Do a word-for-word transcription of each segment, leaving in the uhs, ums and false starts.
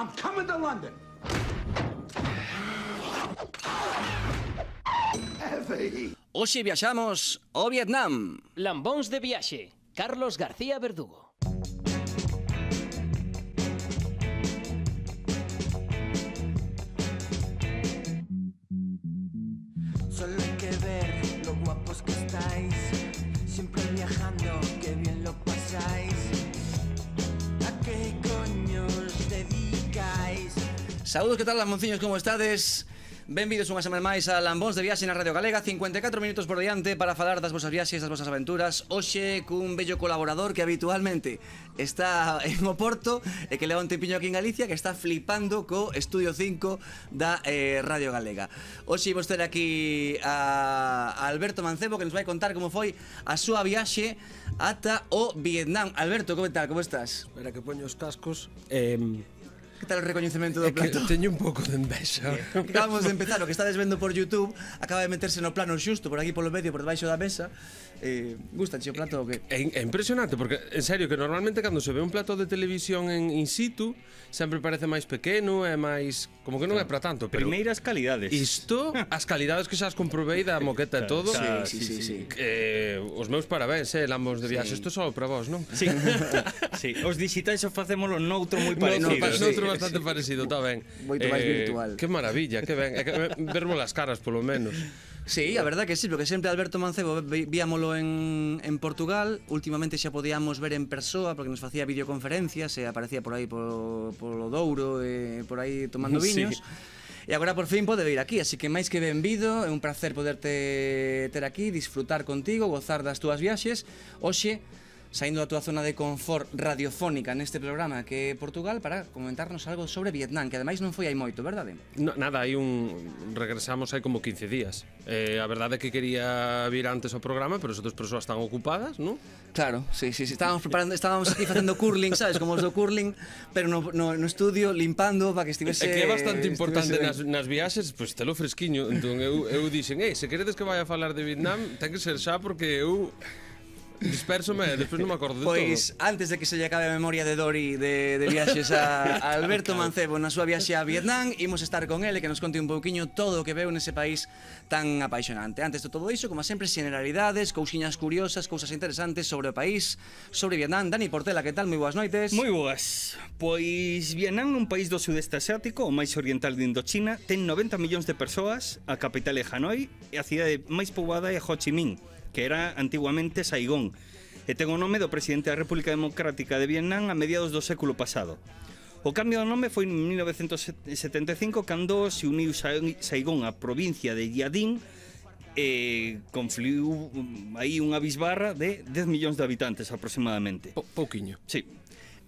I'm coming to London. Hoxe viaxamos ao Vietnam. Lambóns de Viaxe, Carlos García Verdugo. Solo hay que ver lo guapos que estáis, siempre viajando, qué bien lo pasáis. ¿A qué coño os dedicáis? Saúdos, que tal, Lambonciños, como estades? Benvidos unha semana máis a Lambóns de Viaxe na Radio Galega. Cincuenta e catro minutos por diante para falar das vosas viaxes, das vosas aventuras. Hoxe cun bello colaborador que habitualmente está en Oporto e que leva un tempiño aquí en Galicia, que está flipando co Estudio cinco da eh, Radio Galega. Hoxe imos ter aquí a, a Alberto Mancebo, que nos vai contar como foi a súa viaxe ata o Vietnam. Alberto, como tal, como estás? Espera que poño os cascos. Eh... Que tal o recoñecemento do plato? Teño un pouco de envexa. Acabamos de empezar, o que estades vendo por YouTube acaba de meterse no plano xusto, por aquí polo medio, por debaixo da mesa. eh, Gústanche o plato o que? É, é impresionante, porque en serio que normalmente cando se ve un plato de televisión en in situ sempre parece máis pequeno, é máis... como que non é para tanto, pero... Primeiras calidades. Isto, as calidades que xa as comprobei da moqueta e todo. Sí, sí, sí. eh, Os meus parabéns, eh, Lambóns de Viaxe. Isto só para vos, non? Sí, sí. Os digitais o facémolo noutro moi parecido. Bastante parecido, está ben. Moito máis virtual. Que maravilla, que ben. Vermo as caras, polo menos. Sí, a verdade que sí, porque sempre Alberto Mancebo víamolo en, en Portugal. Últimamente xa podíamos ver en persoa, porque nos facía videoconferencias e aparecía por aí polo, polo Douro, e por aí tomando viños. Sí. E agora por fin pode vir aquí, así que máis que benvido. É un placer poderte ter aquí, disfrutar contigo, gozar das túas viaxes. Hoxe, saindo da túa zona de confort radiofónica neste programa que é Portugal, para comentarnos algo sobre Vietnam, que ademais non foi hai moito, verdade? No, nada, hai un... regresamos hai como quince días. eh, A verdade é que quería vir antes ao programa, pero as outras persoas están ocupadas, non? Claro, sí, sí, sí, estábamos preparando, estábamos aquí facendo curling, sabes, como os do curling, pero no, no, no estudio, limpando para que estivese... É que é bastante importante nas, nas viaxes, pois pues, telo fresquiño. Entón eu, eu dixen, ei, se queredes que vai a falar de Vietnam, ten que ser xa, porque eu... disperso-me, despois non me acordo de todo. Pois, antes de que se lle acabe a memoria de Dori de, de viaxes a, a Alberto Mancebo na súa viaxe a Vietnam, imos estar con ele, que nos conte un pouquiño todo o que veu nese país tan apaixonante. Antes de todo iso, como sempre, generalidades, cousiñas curiosas, cousas interesantes sobre o país, sobre Vietnam. Dani Portela, que tal? Moi boas noites. Moi boas. Pois, Vietnam, un país do sudeste asiático, o máis oriental de Indochina, ten noventa millóns de persoas, a capital é Hanoi, e a cidade máis poboada é Ho Chi Minh, que era antiguamente Saigón, e ten o nome do presidente da República Democrática de Vietnam a mediados do século pasado. O cambio do nome foi en mil novecentos setenta e cinco, cando se uniu Saigón á provincia de Giadín, e confluiu aí unha bisbarra de dez millóns de habitantes aproximadamente. Po, Pouquiño. Sí.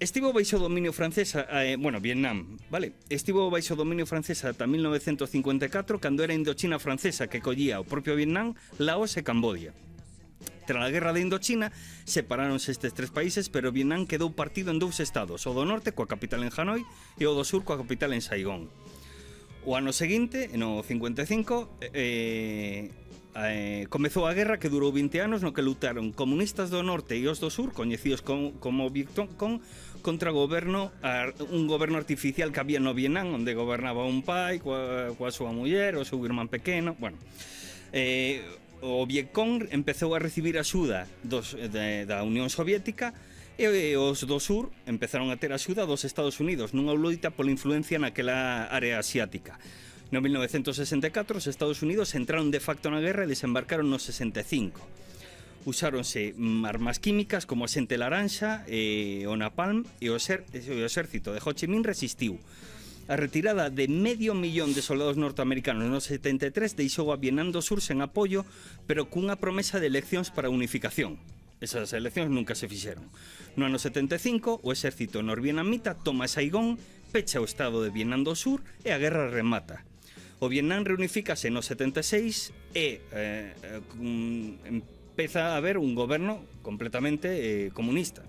Estivo baixo dominio francesa, eh, bueno, Vietnam, vale? Estivo baixo dominio francesa ata mil novecentos cincuenta e catro, cando era Indochina francesa, que collía o propio Vietnam, Laos e Camboja. Tras a guerra de Indochina, separáronse estes tres países, pero Vietnam quedou partido en dous estados, o do norte, coa capital en Hanoi, e o do sur, coa capital en Saigón. O ano seguinte, no cincuenta e cinco, eh, eh, comezou a guerra que durou veinte anos, no que lutaron comunistas do norte e os do sur, coñecidos com, como Vietcong, contra goberno, ar, un goberno artificial que había no Vietnam, onde gobernaba un pai, coa, coa súa muller, o seu irmán pequeno. Bueno, eh, o Vietcong empezou a recibir axuda dos, de, da Unión Soviética, e os do sur empezaron a ter axuda dos Estados Unidos nunha loita pola influencia naquela área asiática. No mil novecientos sesenta e catro, os Estados Unidos entraron de facto na guerra e desembarcaron no sesenta e cinco. Usáronse armas químicas como a xente laranxa, e o napalm, e o, ser, e o exército de Ho Chi Minh resistiu. A retirada de medio millón de soldados norteamericanos no setenta e tres deixou a Vietnam do Sur sen apoio, pero cunha promesa de eleccións para unificación. Esas eleccións nunca se fixeron. No ano setenta e cinco, o exército norvietnamita toma Saigón, pecha o estado de Vietnam do Sur e a guerra remata. O Vietnam reunifícase no setenta e seis e eh, empeza a haber un goberno completamente eh, comunista.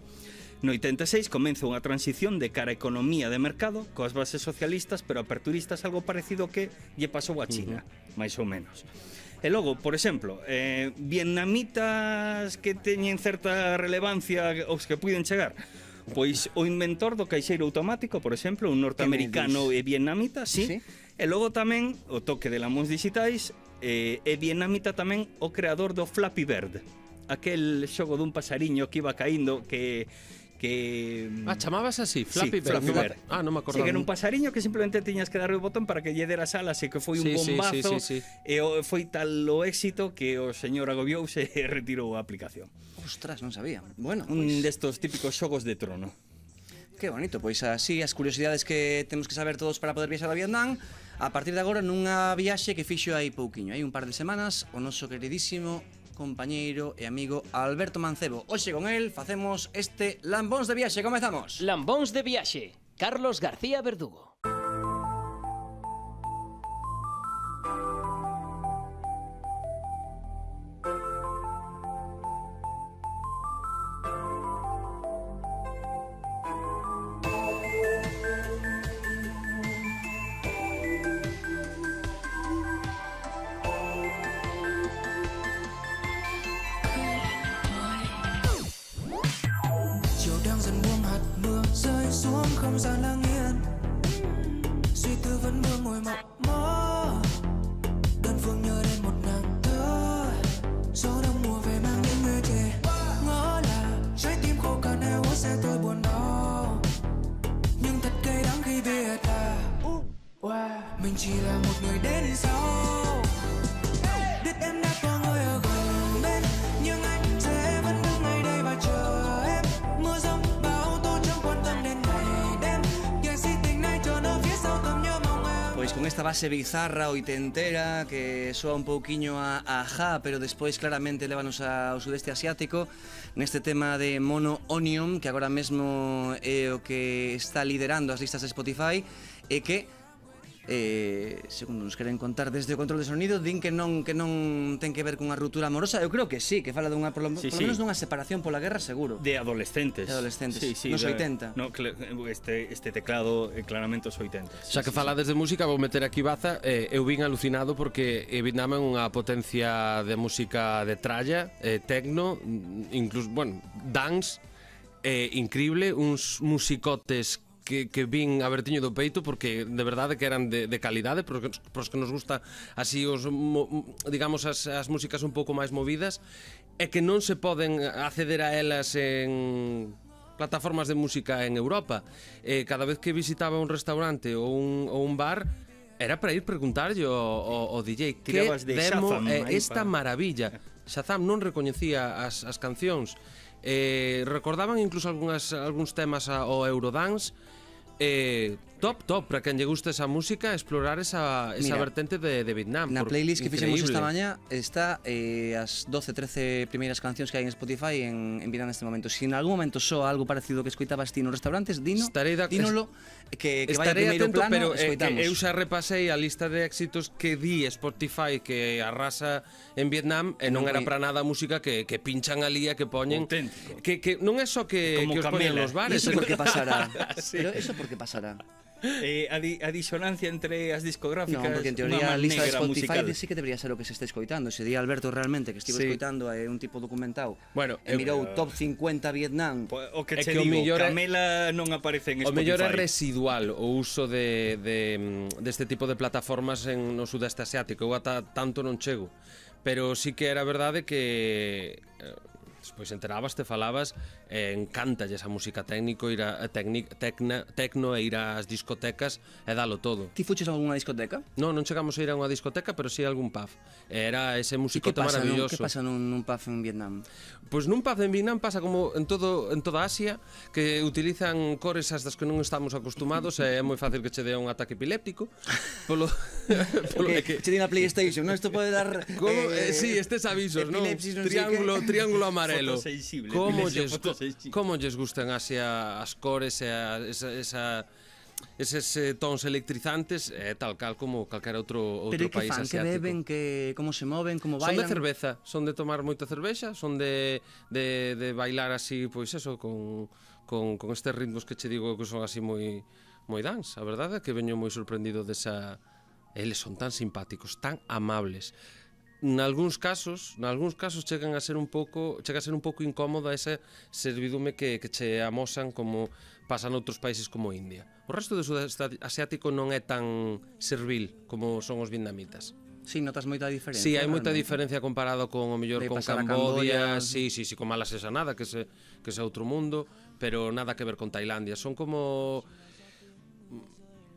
No oitenta e seis comeza unha transición de cara a economía de mercado, coas bases socialistas pero aperturistas, algo parecido que lle pasou a China, uh-huh. máis ou menos. E logo, por exemplo, eh, vietnamitas que teñen certa relevancia, os que puiden chegar, Pois o inventor do caixeiro automático, por exemplo, un norteamericano e vietnamita, sí. E logo tamén o toque de Lambóns digitais, e vietnamita tamén o creador do Flappy Bird, aquel xogo dun pasariño que iba caindo que... Que... Ah, chamabas así, Flappy sí, Bird. Flappy Bird. Ah, non me acordaba. Sí, que era un pasariño que simplemente tiñas que darle o botón para que lle deras alas, e que foi un sí, bombazo, sí, sí, sí, sí. E foi tal o éxito que o señor agobiouse e retirou a aplicación. Ostras, non sabía. Bueno, pues... un destos típicos xogos de trono. Que bonito, pois así as curiosidades que temos que saber todos para poder viaxar a Vietnam. A partir de agora nunha viaxe que fixo aí pouquiño, hai un par de semanas, o noso queridísimo compañeiro e amigo Alberto Mancebo. Hoxe con el facemos este Lambóns de Viaxe. Comezamos. Lambóns de Viaxe, Carlos García Verdugo. Base bizarra, oitentera, que soa un pouquiño a, a Ja, pero despois claramente levanos ao sudeste asiático neste tema de Mono Onion, que agora mesmo é o que está liderando as listas de Spotify e que, eh, segundo nos queren contar desde o control de sonido, din que non, que non ten que ver cunha ruptura amorosa. Eu creo que sí, que fala dunha, por lo, sí, por sí. menos dunha separación pola guerra, seguro. De adolescentes. De adolescentes, sí, sí, nos de, oitenta. No, este, este teclado é claramente os oitenta. Xa sí, o sea, que sí, fala sí. desde música, vou meter aquí baza. eh, Eu vin alucinado porque Vietnam é unha potencia de música de tralla, eh, tecno, incluso, bueno, dance, eh, increíble, uns musicotes Que, que vin a vertiño do peito, porque de verdade que eran de, de calidade. Pros que nos gusta así os, mo, digamos, as, as músicas un pouco máis movidas, e que non se poden acceder a elas en plataformas de música en Europa. eh, Cada vez que visitaba un restaurante ou un, ou un bar, era para ir preguntarlle ao, ao, ao D J que de demo Shazam, eh, esta para... maravilla. Shazam non recoñecía as, as cancións. eh, Recordaban incluso algunhas, algúns temas ao Eurodance. Eh, top, top, para quen lle gusta esa música, explorar esa, esa Mira, vertente de, de Vietnam. Na playlist que fixemos esta mañá está eh, as doce, trece primeiras cancións que hai en Spotify en, en Vietnam neste momento. Se si en algún momento soa algo parecido que escoitabas ti nos restaurantes, dino, da, dínolo, que, que vai a primeiro atento, plano, pero, eh, escoitamos. Eu xa repasei a lista de éxitos que di Spotify que arrasa en Vietnam, e non era para nada a música que, que pinchan alí e que poñen. Que, que non é só que, que os poñen nos bares. Iso porque pasará. sí. Pero iso porque que pasará. Eh, a, di, a disonancia entre as discográficas. Non, porque en teoría a lista de Spotify sí que debería ser o que se está escoitando. Se di Alberto realmente que estivo sí. escoitando é eh, un tipo documentado. Bueno, e mirou eh, top cincuenta Vietnam. O que che digo, millor, Camela non aparece en Spotify. O mellor é residual o uso de, de, de este tipo de plataformas en no sudeste asiático. Eu ata tanto non chego. Pero sí que era verdade que... Eh, Pois enterabas, te falabas, eh, encántalle esa música técnico, ir a, tecnic, tecna, tecno e ir ás discotecas e dalo todo. Ti fuches a alguna discoteca? Non, non chegamos a ir a unha discoteca, pero si sí a algún pub. Era ese musicote maravilloso. E que pasa nun, nun pub en Vietnam? Pois nun pub en Vietnam pasa como en, todo, en toda Asia, que utilizan cores as das que non estamos acostumados e é moi fácil que che dea un ataque epiléptico. Polo, polo okay, que... Che di na PlayStation, non? Isto pode dar... Como, eh, eh, sí, estes avisos, non? non? Triángulo, triángulo amarelo. Como lles, como lles gustan hacia as cores e eses tons electrizantes, eh, tal cal como calquera outro, outro país fan, asiático. Pero que fan, que beben, que, como se moven, como bailan? Son de cerveza, son de tomar moita cervexa, son de, de, de bailar así, pois pues eso, con, con, con estes ritmos que che digo que son así moi, moi dance. A verdade é que veño moi sorprendido desa... Eles son tan simpáticos, tan amables. nalgúns casos, nalgúns casos chegan a ser un pouco, chega a ser un pouco incómoda ese servidume que que che amosan, como pasa noutros países como India. O resto do sudeste asiático non é tan servil como son os vietnamitas. Si, sí, notas moita diferencia. Si, sí, hai moita diferencia comparado con o mellor con Camboja, si, si, si, con Malasia nada, que se que se outro mundo, pero nada que ver con Tailandia. Son como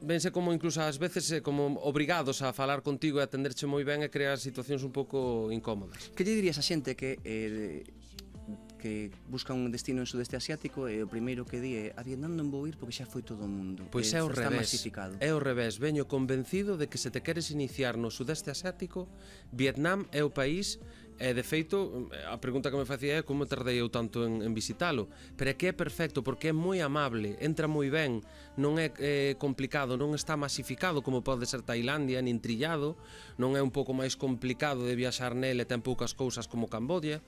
vense como incluso ás veces eh, como obrigados a falar contigo e atenderche moi ben e crear situacións un pouco incómodas. Que lle dirías a xente que eh, que busca un destino en sudeste asiático e eh, o primeiro que di é a Vietnam non vou ir porque xa foi todo o mundo? Pois eh, é o revés, masificado. É o revés, veño convencido de que se te queres iniciar no sudeste asiático, Vietnam é o país. E, de feito, a pregunta que me facía é como tardei eu tanto en, en visitalo, pero é que é perfecto, porque é moi amable, entra moi ben, non é, é complicado, non está masificado como pode ser Tailandia, nin trillado, non é un pouco máis complicado de viaxar nele, ten poucas cousas como Camboja,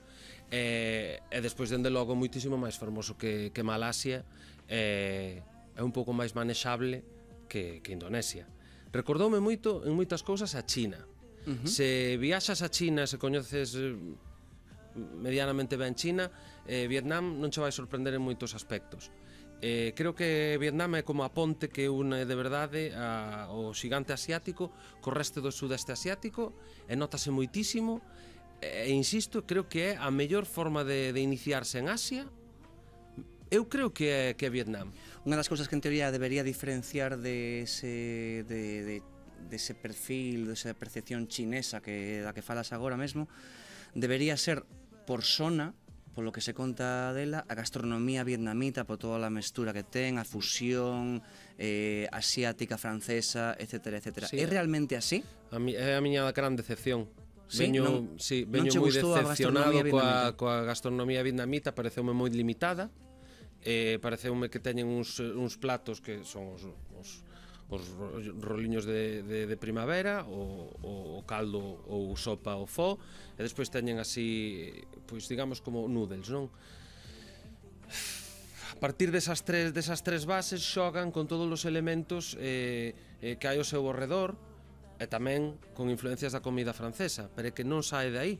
e, e despois, dende logo, moitísimo máis fermoso que, que Malasia, e, é un pouco máis manexable que, que Indonesia. Recordoume moito en moitas cousas a China. Uh-huh. Se viaxas a China, se coñeces eh, medianamente ben China, eh, Vietnam non che vai sorprender en moitos aspectos. Eh, creo que Vietnam é como a ponte que une de verdade a, o xigante asiático co resto do sudeste asiático, e notase moitísimo, e insisto, creo que é a mellor forma de, de iniciarse en Asia. Eu creo que é, que é Vietnam. Unha das cousas que en teoría debería diferenciar de ese... De, de... dese perfil, desa percepción chinesa que da que falas agora mesmo, debería ser por zona, polo que se conta dela, a gastronomía vietnamita, por toda a mestura que ten, a fusión eh, asiática, francesa, etcétera, etcétera. Sí, é realmente así? A mi, é a miña gran decepción. Sí, veño, non, sí, veño moi decepcionado coa, coa gastronomía vietnamita, pareceume moi limitada, eh, pareceume que teñen uns, uns platos que son os... os os roliños de, de, de primavera, o, o caldo ou sopa ou fo, e despois teñen así, pois digamos como noodles, non? A partir desas tres, desas tres bases xogan con todos os elementos eh, eh, que hai ao seu redor, e tamén con influencias da comida francesa, pero é que non sae de aí.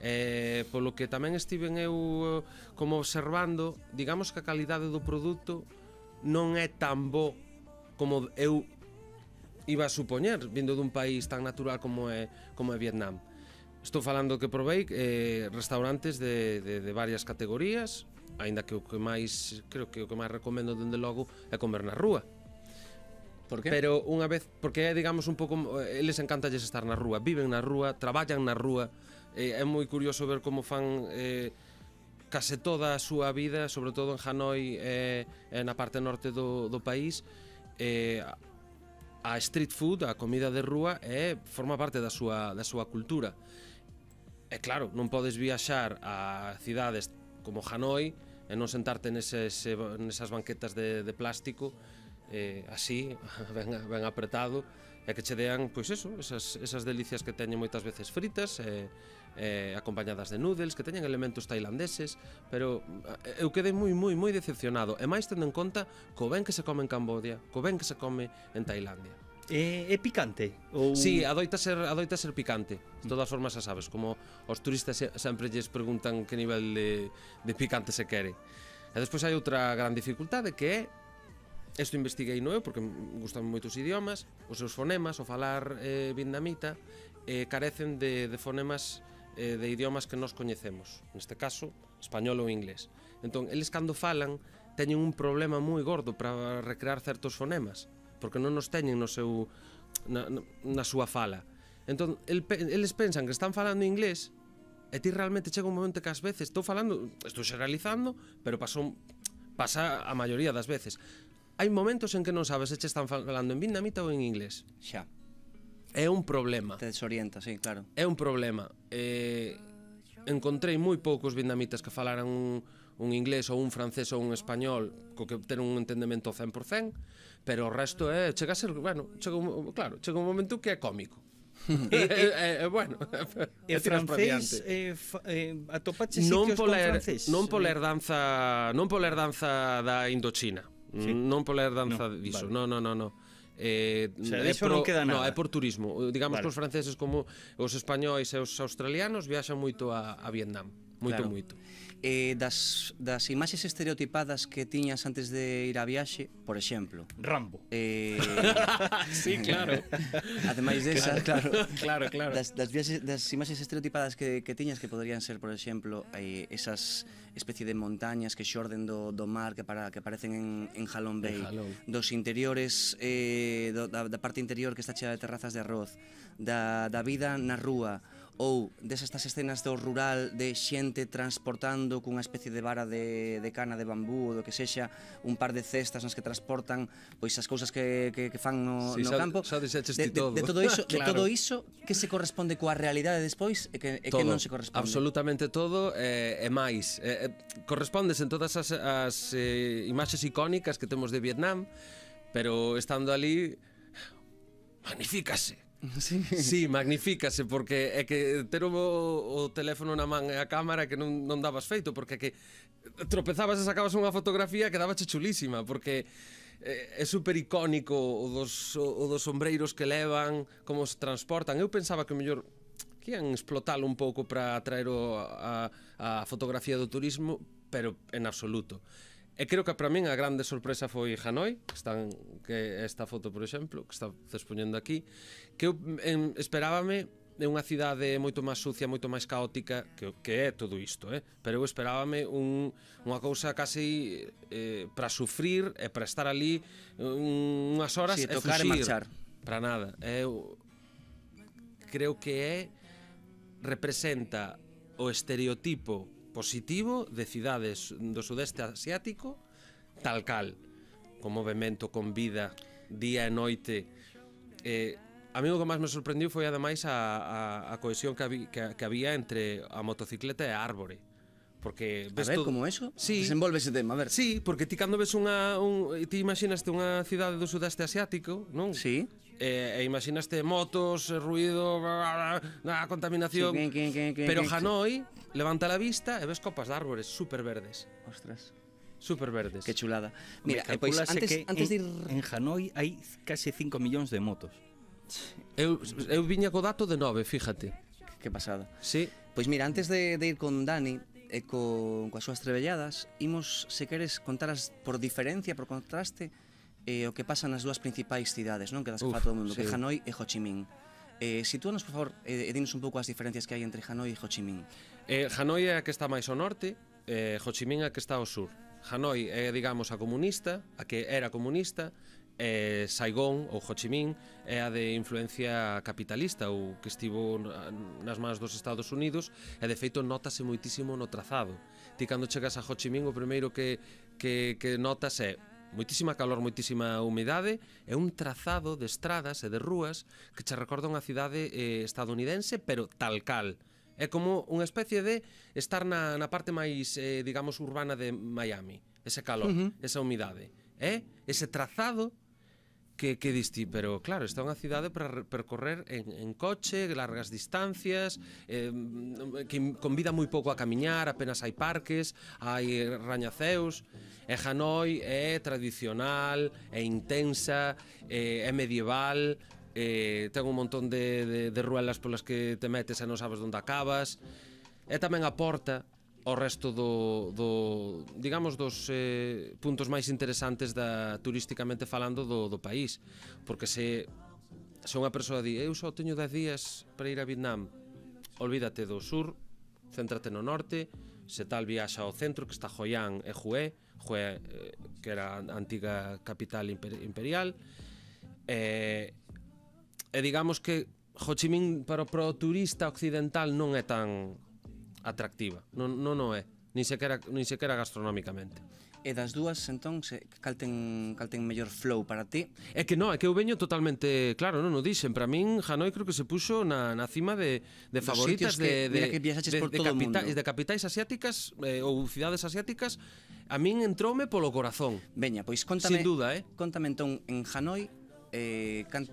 Eh, polo que tamén estiven eu como observando, digamos que a calidade do produto non é tan bo como eu iba a supoñer, vindo dun país tan natural como é como é Vietnam. Estou falando que provei eh, restaurantes de, de, de varias categorías, aínda que o que máis creo que o que máis recomendo dende logo é comer na rúa. Por que? Pero unha vez, porque é, digamos, un pouco, eles encantalles estar na rúa, viven na rúa, traballan na rúa, eh, é moi curioso ver como fan eh, case toda a súa vida, sobre todo en Hanoi e eh, na parte norte do, do país. Eh, a street food, a comida de rúa, eh, forma parte da súa, da súa cultura. E claro, non podes viaxar a cidades como Hanoi e non sentarte neses, nesas banquetas de, de plástico eh, así, ben, ben apretado, e que che dean, pois eso, esas, esas delicias que teñen moitas veces fritas, eh, eh, acompañadas de noodles, que teñen elementos tailandeses, pero eu quedei moi, moi, moi decepcionado, e máis tendo en conta co ben que se come en Camboja, co ben que se come en Tailandia. É, é picante? Ou... Si, sí, adoita ser, adoita ser picante. De todas formas, xa sabes, como os turistas sempre lles preguntan que nivel de, de picante se quere. E despois hai outra gran dificultade que é, isto investiguei no eu, porque gustan moitos idiomas, os seus fonemas, o falar eh, vietnamita, eh, carecen de, de fonemas eh, de idiomas que nós coñecemos, neste caso, español ou inglés. Entón, eles cando falan, teñen un problema moi gordo para recrear certos fonemas, porque non nos teñen no seu, na, na súa fala. Entón, el, eles pensan que están falando inglés, e ti realmente chega un momento que ás veces, estou falando, estou xeralizando, pero pasou, pasa a maioría das veces. Hai momentos en que non sabes se che están falando en vietnamita ou en inglés. Xa. É un problema. Te desorienta, sí, claro. É un problema. Eh, encontrei moi poucos vietnamitas que falaran un, un inglés ou un francés ou un español co que ter un entendemento cen por cen, pero o resto é, chega a ser, bueno, chega un, claro, chega un momento que é cómico. E, e, e, bueno, e francés eh, eh, atopache sitios con francés? Non pola herdanza, non pola herdanza da Indochina. Sí? Non pola herdanza no, diso, vale. non, non, non, non. eh, o sea, é, por, non queda nada. No, é por turismo. Digamos, vale, que os franceses, como os españois e os australianos, viaxan moito a, a Vietnam. Moito, claro, moito. Eh, das, das imaxes estereotipadas que tiñas antes de ir a viaxe, por exemplo, Rambo. Eh, sí, claro. Ademais desas, claro, claro, claro. Das, das, viaxes, das imaxes estereotipadas que, que tiñas, que poderían ser, por exemplo, eh, esas especie de montañas que xorden do, do mar, que, para, que aparecen en, en Ha Long Bay, dos interiores, eh, do, da, da parte interior que está chea de terrazas de arroz, da, da vida na rúa, ou destas escenas do rural de xente transportando cunha especie de vara de, de cana de bambú ou do que sexa, un par de cestas nas que transportan pois as cousas que, que, que fan no, sí, no campo. Xa, xa de, de, todo. De, de todo iso, claro, de todo iso que se corresponde coa realidade despois e que, e todo, que non se corresponde. Absolutamente todo e, e máis. E, e, correspondes en todas as, as e, imaxes icónicas que temos de Vietnam, pero estando ali magnifícase. Sí. Sí, magnifícase, porque é que ter o, o teléfono na man e a cámara que non, non dabas feito, porque é que tropezabas e sacabas unha fotografía que dabache chulísima, porque é, é super icónico o dos, o, o dos sombreiros que levan, como se transportan. Eu pensaba que o mellor que ian explotalo un pouco para atraer o, a, a fotografía do turismo, pero en absoluto. E creo que para min a grande sorpresa foi Hanoi, que están, que esta foto, por exemplo, que está expoñendo aquí, que eu em, esperábame de unha cidade moito máis sucia, moito máis caótica, que, que é todo isto, eh? Pero eu esperábame un, unha cousa casi eh, para sufrir e para estar ali un, unhas horas, sí, e tocar fuxir, e marchar. Para nada. Eu creo que é, representa o estereotipo positivo de cidades do sudeste asiático tal cal, con movemento, con vida, día e noite. Eh, a mí o que máis me sorprendiu foi ademais a, a, a cohesión que, habi, que, que había entre a motocicleta e a árbore. Porque ves a ver, todo... como eso? Sí. Desenvolve ese tema, a ver. Sí, porque ti cando ves unha... Un, ti imaginaste unha cidade do sudeste asiático, non? Sí. E, e imaginaste motos, ruido, bla, bla, bla, contaminación... Sí, que, que, que, pero Hanoi levanta a vista e ves copas de árbores super verdes. Ostras. Super verdes. Que chulada. Mira, eh, pois, antes, que antes de ir... En, en Hanoi hai case cinco millóns de motos. Eu, eu viña co dato de nove, fíjate. Que pasada. Sí. Pois mira, antes de, de ir con Dani... e con coas súas trebelladas, imos, se queres, contaras por diferencia, por contraste, eh, o que pasa nas dúas principais cidades, non? Que das que fala todo o mundo, sí, que Hanoi e Ho Chi Minh. Eh, sitúanos, por favor, e eh, dinos un pouco as diferencias que hai entre Hanoi e Ho Chi Minh. Eh, Hanoi é a que está máis ao norte, eh, Ho Chi Minh é a que está ao sur. Hanoi é, digamos, a comunista, a que era comunista, eh, Saigón ou Ho Chi Minh é a de influencia capitalista ou que estivo nas mans dos Estados Unidos, e de feito nótase moitísimo no trazado. Ti cando chegas a Ho Chi Minh o primeiro que, que, que notas é moitísima calor, moitísima humidade e un trazado de estradas e de rúas que che recorda unha cidade eh, estadounidense, pero tal cal. É como unha especie de estar na, na parte máis, eh, digamos, urbana de Miami. Ese calor, uh-huh, esa humidade, eh? Ese trazado que, que diste, pero claro, está unha cidade para percorrer en, en coche, largas distancias, eh, que convida moi pouco a camiñar, apenas hai parques, hai rañaceus, e Hanoi é tradicional, é intensa, é, é medieval, é, ten un montón de, de, de ruelas polas que te metes e non sabes onde acabas, e tamén aporta o resto do, do digamos, dos eh, puntos máis interesantes da turísticamente falando do, do país, porque se se unha persoa di eu só teño dez días para ir a Vietnam, olvídate do sur, céntrate no norte, se tal viaxa ao centro que está Hoi An e Hué, Hué eh, que era a antiga capital imperial, eh, e digamos que Ho Chi Minh para o pro turista occidental non é tan atractiva, non, non o é, nin sequera, nin sequera gastronómicamente. E das dúas, entón, se calten, calten mellor flow para ti? É que non, é que eu veño totalmente, claro, non o dixen, para min Hanoi creo que se puxo na, na cima de, de favoritas que, de, de, que de, por de, todo de, capita, de capitais asiáticas, eh, ou cidades asiáticas, a min entroume polo corazón. Veña, pois contame, sin duda, eh? Contame entón, en Hanoi, eh, can,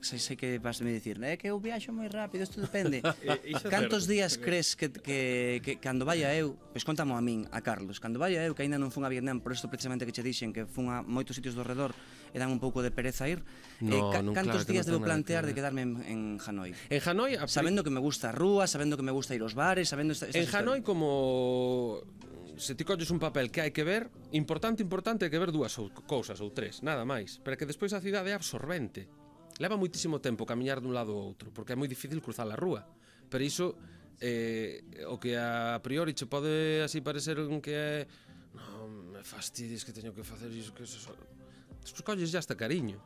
sei, sei que vas a me dicir, é que eu viaxo moi rápido, isto depende. Cantos días crees que, que, que cando vaya eu, pois contamo a min, a Carlos, cando vaya eu, que aínda non fun a Vietnam, por isto precisamente que che dixen que fun a moitos sitios do redor e dan un pouco de pereza ir, no, eh, ca non, cantos claro, días no debo plantear de quedarme en, en Hanoi? En Hanoi... Sabendo que me gusta a rúa, sabendo que me gusta ir aos bares, sabendo... Esta, esta en Hanoi, como... Se ti colles un papel que hai que ver, importante, importante, hai que ver dúas ou, cousas ou tres, nada máis, para que despois a cidade é absorbente. Leva moitísimo tempo camiñar dun lado ao outro, porque é moi difícil cruzar a rúa, pero iso, eh, o que a priori che pode así parecer que é non, me fastidies que teño que facer iso, que iso, despois colles ya hasta cariño.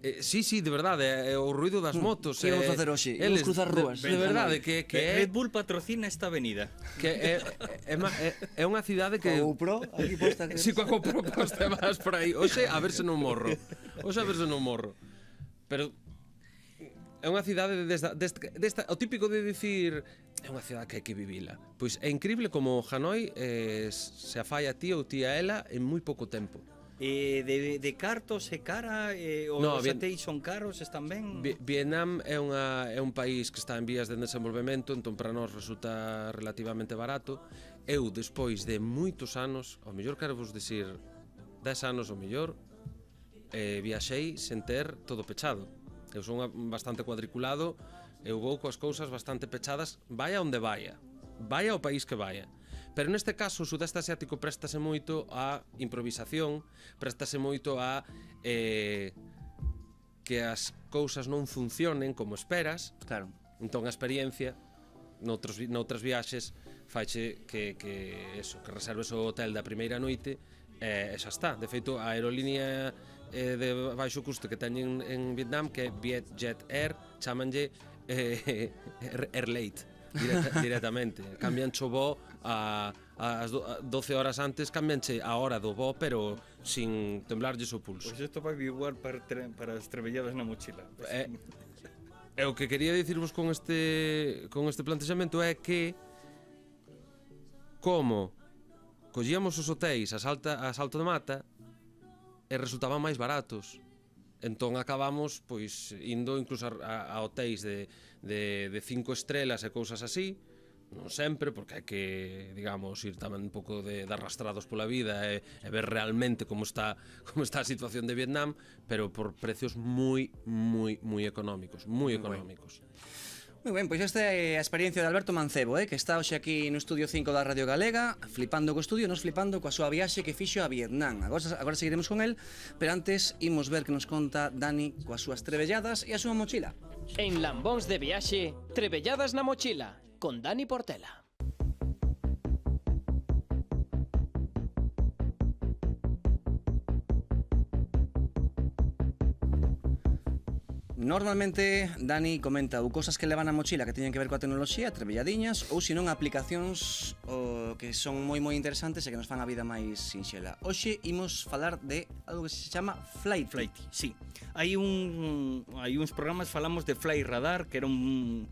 Eh, sí, sí, de verdade, eh, o ruido das motos. Que vamos facer hoxe? Imos cruzar rúas. De verdade, que é... Red Bull patrocina esta avenida. Que é unha cidade que... Coa GoPro, aquí posta... Si, coa GoPro posta máis por aí. Oxe, a verse non morro. Oxe, a verse non morro. Pero... É unha cidade desta... O típico de dicir... É unha cidade que hai que vivila. Pois é increíble como Hanoi se afai a ti ou ti a ela en moi pouco tempo. Eh, de, de cartos é cara, eh, os no, atéis son caros, están ben? Vietnam é, unha, é un país que está en vías de desenvolvemento, entón para nós resulta relativamente barato. Eu, despois de moitos anos, ao mellor quero vos dicir dez anos ao mellor, eh, viaxei sen ter todo pechado. Eu son bastante cuadriculado, eu vou coas cousas bastante pechadas, vaya onde vaya, vaya ao país que vaya. Pero neste caso o sudeste asiático préstase moito a improvisación, préstase moito a eh, que as cousas non funcionen como esperas. Claro. Entón a experiencia noutros, noutras viaxes faixe que, que, eso, que reserves o hotel da primeira noite e eh, xa está. De feito, a aerolínea eh, de baixo custo que teñen en Vietnam, que é Vietjet Air, chamanlle eh, Airlate. Directa, directamente, cambianche o voo a, a, a doce horas antes, cambianche a hora do voo, pero sin temblarlles o pulso. Pois isto vai viuar para, para as trebelladas na mochila. É, é o que quería dicirvos con este con este plantexamento é que como collíamos os hotéis a, salta, a salto de mata e resultaban máis baratos. Entón acabamos pois indo incluso a, a hotéis de, de, de cinco estrelas e cousas así, non sempre, porque hai que, digamos, ir tamén un pouco de, de arrastrados pola vida e, e ver realmente como está como está a situación de Vietnam, pero por precios moi, moi, moi económicos, moi económicos. Moi ben, pois esta é a experiencia de Alberto Mancebo, eh, que está hoxe aquí no Estudio cinco da Radio Galega, flipando co estudio, nos flipando coa súa viaxe que fixo a Vietnam. Agora, agora seguiremos con el, pero antes imos ver que nos conta Dani coas súas trebelladas e a súa mochila. En Lambóns de Viaxe, trebelladas na mochila, con Dani Portela. Normalmente, Dani comenta ou cosas que levan a mochila que teñen que ver coa tecnoloxía, trebelladiñas, ou senón aplicacións o, que son moi moi interesantes e que nos fan a vida máis sinxela. Hoxe imos falar de algo que se chama Flighty. Flighty, sí. Hai un, hai uns programas, falamos de Fly Radar, que era un,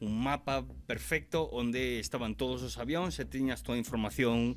un mapa perfecto onde estaban todos os avións e tiñas toda a información.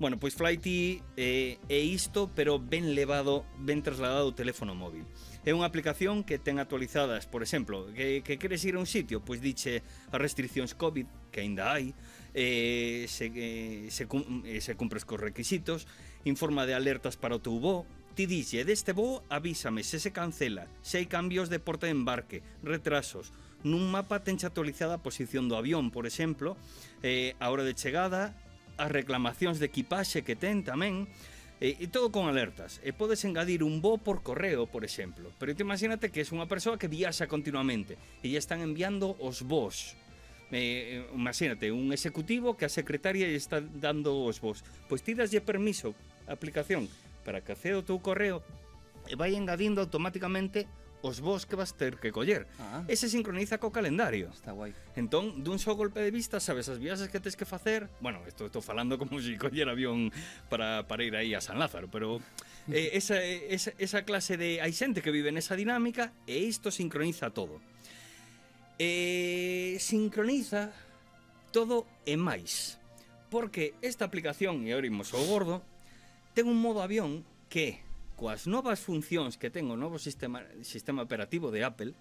Bueno, pois Flighty eh, é isto, pero ben levado, ben trasladado ao teléfono móvil. É unha aplicación que ten actualizadas, por exemplo, que, que queres ir a un sitio, pois diche as restriccións COVID, que aínda hai, eh, se, eh, se, cum, eh, se cumpres cos requisitos, informa de alertas para o teu voo, ti dixe, deste voo avísame se se cancela, se hai cambios de porta de embarque, retrasos, nun mapa tenche actualizada a posición do avión, por exemplo, eh, a hora de chegada, as reclamacións de equipaxe que ten tamén, E, e todo con alertas. E podes engadir un voo por correo, por exemplo. Pero te imagínate que es unha persoa que viaxa continuamente e ya están enviando os voos. Eh, imagínate, un executivo que a secretaria lle está dando os voos. Pois ti daslle permiso a aplicación para que acceda o teu correo e vai engadindo automáticamente os voos que vas ter que coller. Ah. E se sincroniza co calendario. Está guai. Entón, dun só golpe de vista, sabes as viaxes que tes que facer. Bueno, estou falando como se si coller avión para, para ir aí a San Lázaro, pero eh, esa, esa, esa clase de... Hai xente que vive nesa dinámica e isto sincroniza todo. Eh, sincroniza todo e máis. Porque esta aplicación, e ahora imos ao gordo, ten un modo avión que coas novas funcións que ten o novo sistema, sistema operativo de Apple,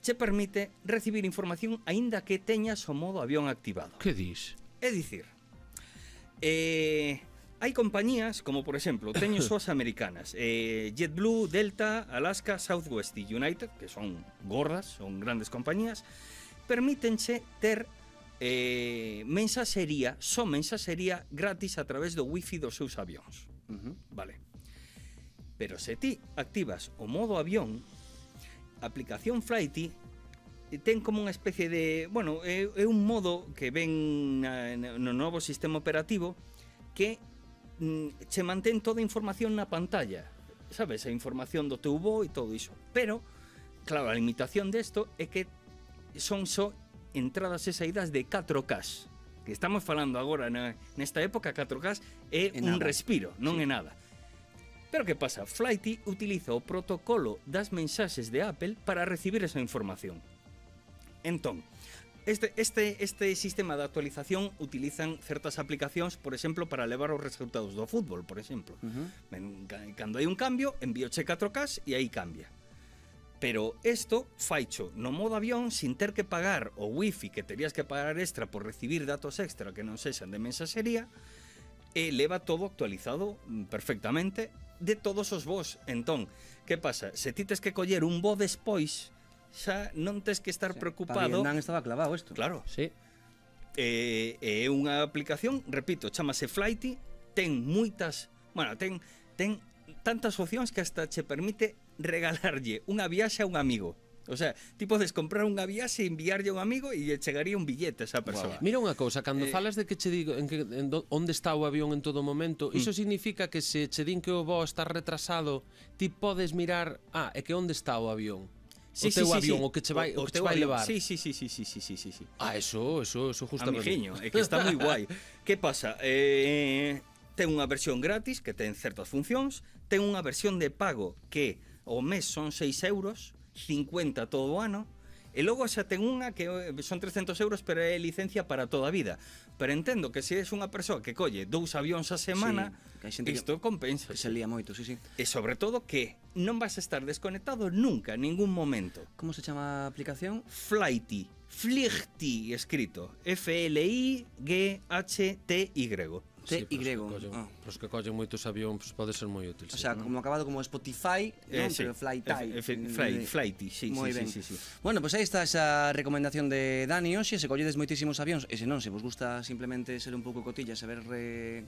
che permite recibir información aínda que teñas o modo avión activado. Que dis? É dicir, eh, hai compañías como, por exemplo, teño soas americanas, eh, JetBlue, Delta, Alaska, Southwest e United, que son gordas, son grandes compañías, permítenche ter eh, mensaxería, só mensaxería gratis a través do wifi dos seus avións. Uh-huh. Vale. Pero se ti activas o modo avión, a aplicación Flighty ten como unha especie de... Bueno, é, é un modo que ven na, no novo sistema operativo que mm, che mantén toda a información na pantalla. Sabes, a información do teu voo e todo iso. Pero, claro, a limitación desto é que son só entradas e saídas de catro K. Que estamos falando agora na, nesta época, catro K é un respiro, non é nada. Pero que pasa? Flighty utiliza o protocolo das mensaxes de Apple para recibir esa información. Entón, este, este, este sistema de actualización utilizan certas aplicacións, por exemplo, para levar os resultados do fútbol, por exemplo. Uh-huh. En, cando hai un cambio, envíoche catro K e aí cambia. Pero isto faicho no modo avión sin ter que pagar o wifi que terías que pagar extra por recibir datos extra que non sexan de mensaxería, e leva todo actualizado perfectamente de todos os voos. Entón, que pasa? Se ti tes que coller un voo despois, xa non tes que estar sí, preocupado. Para Vietnam estaba clavado isto. Claro. Sí. É eh, eh, unha aplicación, repito, chámase Flighty, ten moitas, bueno, ten ten tantas opcións que hasta che permite regalarlle unha viaxe a un amigo. O sea, ti podes comprar unha viaxe e enviarlle a un amigo e chegaría un billete a esa persoa. Wow. Mira unha cousa, cando eh... falas de que che digo en que en do, onde está o avión en todo momento, mm. iso significa que se che din que o voo está retrasado, ti podes mirar, ah, é que onde está o avión. Sí, o teu sí, avión, sí, sí. o que che vai, o, o que che vai levar. Sí, sí, sí, sí, sí, sí, sí, sí. Ah, eso, eso, eso justamente. Amigiño, é que está moi guai. Que pasa? Eh, ten unha versión gratis que ten certas funcións, ten unha versión de pago que o mes son seis euros. cincuenta todo o ano, e logo xa ten unha que son trescentos euros, pero é licencia para toda a vida. Pero entendo que se és unha persoa que colle dous avións a semana, sí, que isto que compensa. Que se lía moito, sí, sí. E sobre todo que non vas a estar desconectado nunca, en ningún momento. Como se chama a aplicación? Flighty. Flighty escrito. F L I G H T Y. Sí, T Y. Os que collen moitos avións pode ser moi útil. O sea, como acabado como Spotify, non, pero Flighty. Flighty, sí, sí, sí. Bueno, pois aí está esa recomendación de Dani hoxe, se colledes moitísimos avións, e se non, se vos gusta simplemente ser un pouco cotilla, saber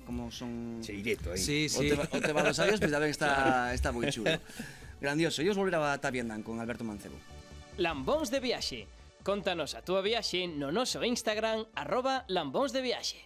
como son... Cheireto aí. Sí, sí. O tema dos avións, pois tamén está moi chulo. Grandioso. E os volver a Vietnam con Alberto Mancebo. Lambóns de Viaxe. Contanos a túa viaxe no noso Instagram, arroba Lambóns de Viaxe.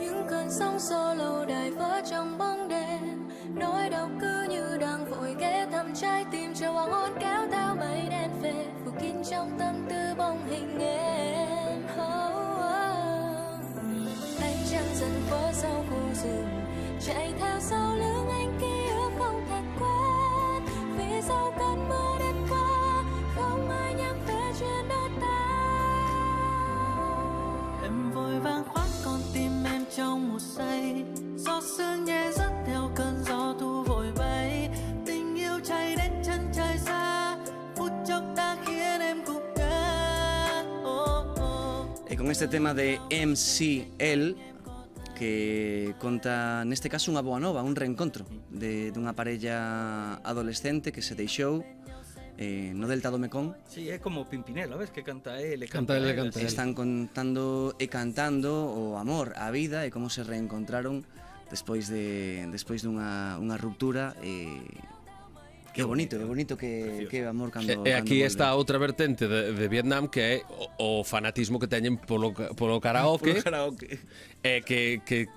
Những cơn sóng xô lâu đài vỡ trong bóng đêm, nỗi đau cứ như đang vội ghé thăm trái tim, treo hoàng hôn kéo theo mây đen về phủ kín trong tâm tư bóng hình em. Oh, oh. Ánh trăng dần vỡ sau khu rừng, chạy theo sau lưng anh ký ức không thật quen, vì sau cơn mưa đêm qua không ai nhắc về chuyện đó ta. Em vội vàng khoác con tim em trong một giây, gió sương nhẹ dắt theo cơn gió thu vội bay, tình yêu cháy đến chân trời xa, phút chốc đã khiến em gục ngã. Oh, oh. E con este tema de M C L que conta neste caso unha boa nova, un reencontro de dunha parella adolescente que se deixou Eh, no delta do Mekong. Sí, é como Pimpinela, ves que canta ele, canta, canta ele, canta ele. Están contando e cantando o amor, a vida e como se reencontraron despois de despois dunha unha ruptura e eh... Que bonito, que bonito que, que amor cando, e, e aquí cando está outra vertente de, de Vietnam que é o, o fanatismo que teñen polo, polo karaoke. Polo karaoke. E que... que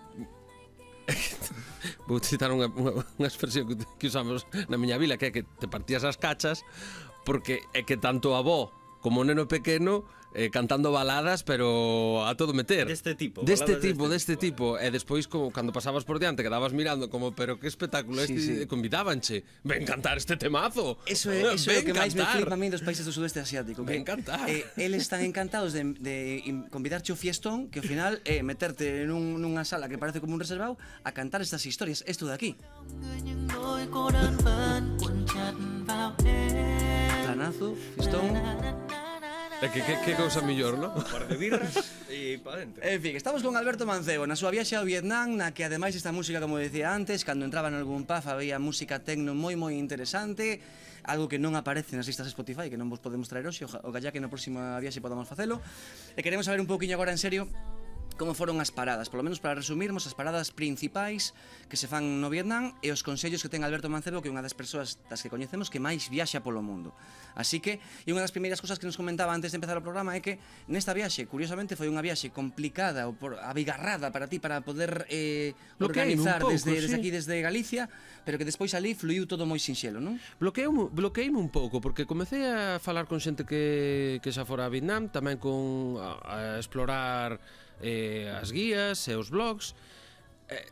vou citar unha, unha expresión que usamos na miña vila, que é que te partías as cachas porque é que tanto a avó como o neno pequeno eh, cantando baladas, pero a todo meter. Deste tipo. Deste tipo, deste tipo. E despois, como cando pasabas por diante, quedabas mirando como, pero que espectáculo este, sí, sí. Convidábanche. Ven cantar este temazo. Eso é o que máis me flipa a min dos países do sudeste asiático. Ven cantar. Eh, eles están encantados de, de convidarche o fiestón, que ao final é eh, meterte nun, nunha sala que parece como un reservado a cantar estas historias. Isto de aquí. Planazo, fistón. E que, que, que cousa mellor, non? Un par de birras e pa dentro. En fin, estamos con Alberto Mancebo na súa viaxe ao Vietnam, na que ademais esta música, como dicía antes, cando entraba en algún pub había música tecno moi moi interesante, algo que non aparece nas listas de Spotify, que non vos podemos traer hoxe, o gallá que na próxima viaxe podamos facelo. E queremos saber un pouquiño agora en serio como foron as paradas, polo menos para resumirmos as paradas principais que se fan no Vietnam e os consellos que ten Alberto Mancebo, que é unha das persoas das que coñecemos que máis viaxa polo mundo. Así que, e unha das primeiras cousas que nos comentaba antes de empezar o programa é que nesta viaxe, curiosamente, foi unha viaxe complicada ou por, abigarrada para ti para poder eh, organizar un pouco, desde, sí. desde aquí, desde Galicia, pero que despois ali fluiu todo moi sinxelo, non? Bloqueime, bloqueime un pouco, porque comecei a falar con xente que, que xa fora a Vietnam, tamén con a, a explorar Eh, as guías e os blogs eh,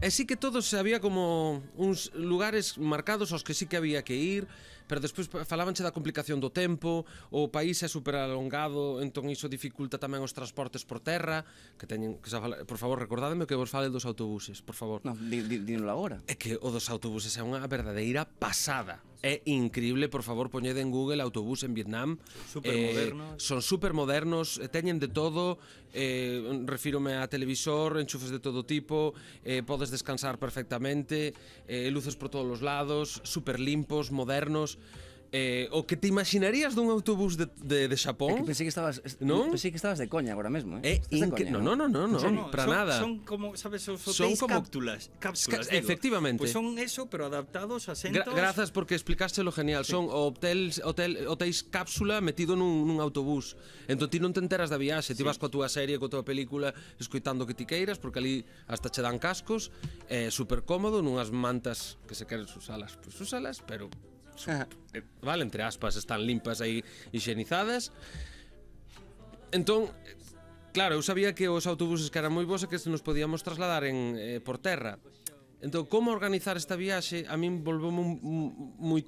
e si que todos había como uns lugares marcados aos que si que había que ir, pero despois falabanche da complicación do tempo, o país é super alongado, entón iso dificulta tamén os transportes por terra, que teñen que xa fala, por favor, recordádeme que vos fale dos autobuses, por favor. No, dínolo agora. É que o dos autobuses é unha verdadeira pasada. É increíble, por favor, poñede en Google autobús en Vietnam. Supermodernos. Eh, son supermodernos, teñen de todo, eh, refírome a televisor, enchufes de todo tipo, eh, podes descansar perfectamente, eh, luces por todos os lados, super limpos, modernos. Eh, o que te imaginarías dun autobús de, de, de Xapón? É que pensei que estabas, ¿no? Pensei que estabas de coña agora mesmo, eh? eh de coña, no, no, no, no, no, no para son, nada. Son como, sabes, os hotéis como cápsulas, cápsulas, efectivamente. Pues son eso, pero adaptados a asentos. Gra Grazas porque explicaste lo genial. Sí. Son hotéis hotel, hotéis cápsula metido nun, nun autobús. Entón ti non te enteras da viaxe, ti sí. vas coa túa serie, coa túa película, escoitando que ti queiras, porque ali hasta che dan cascos, eh, super cómodo, nunhas mantas que se queren usalas, pois pues usalas, pero vale, entre aspas, están limpas aí, higienizadas. Entón, claro, eu sabía que os autobuses que eran moi bons e que nos podíamos trasladar en, eh, por terra. Entón, como organizar esta viaxe a min volveu-me moi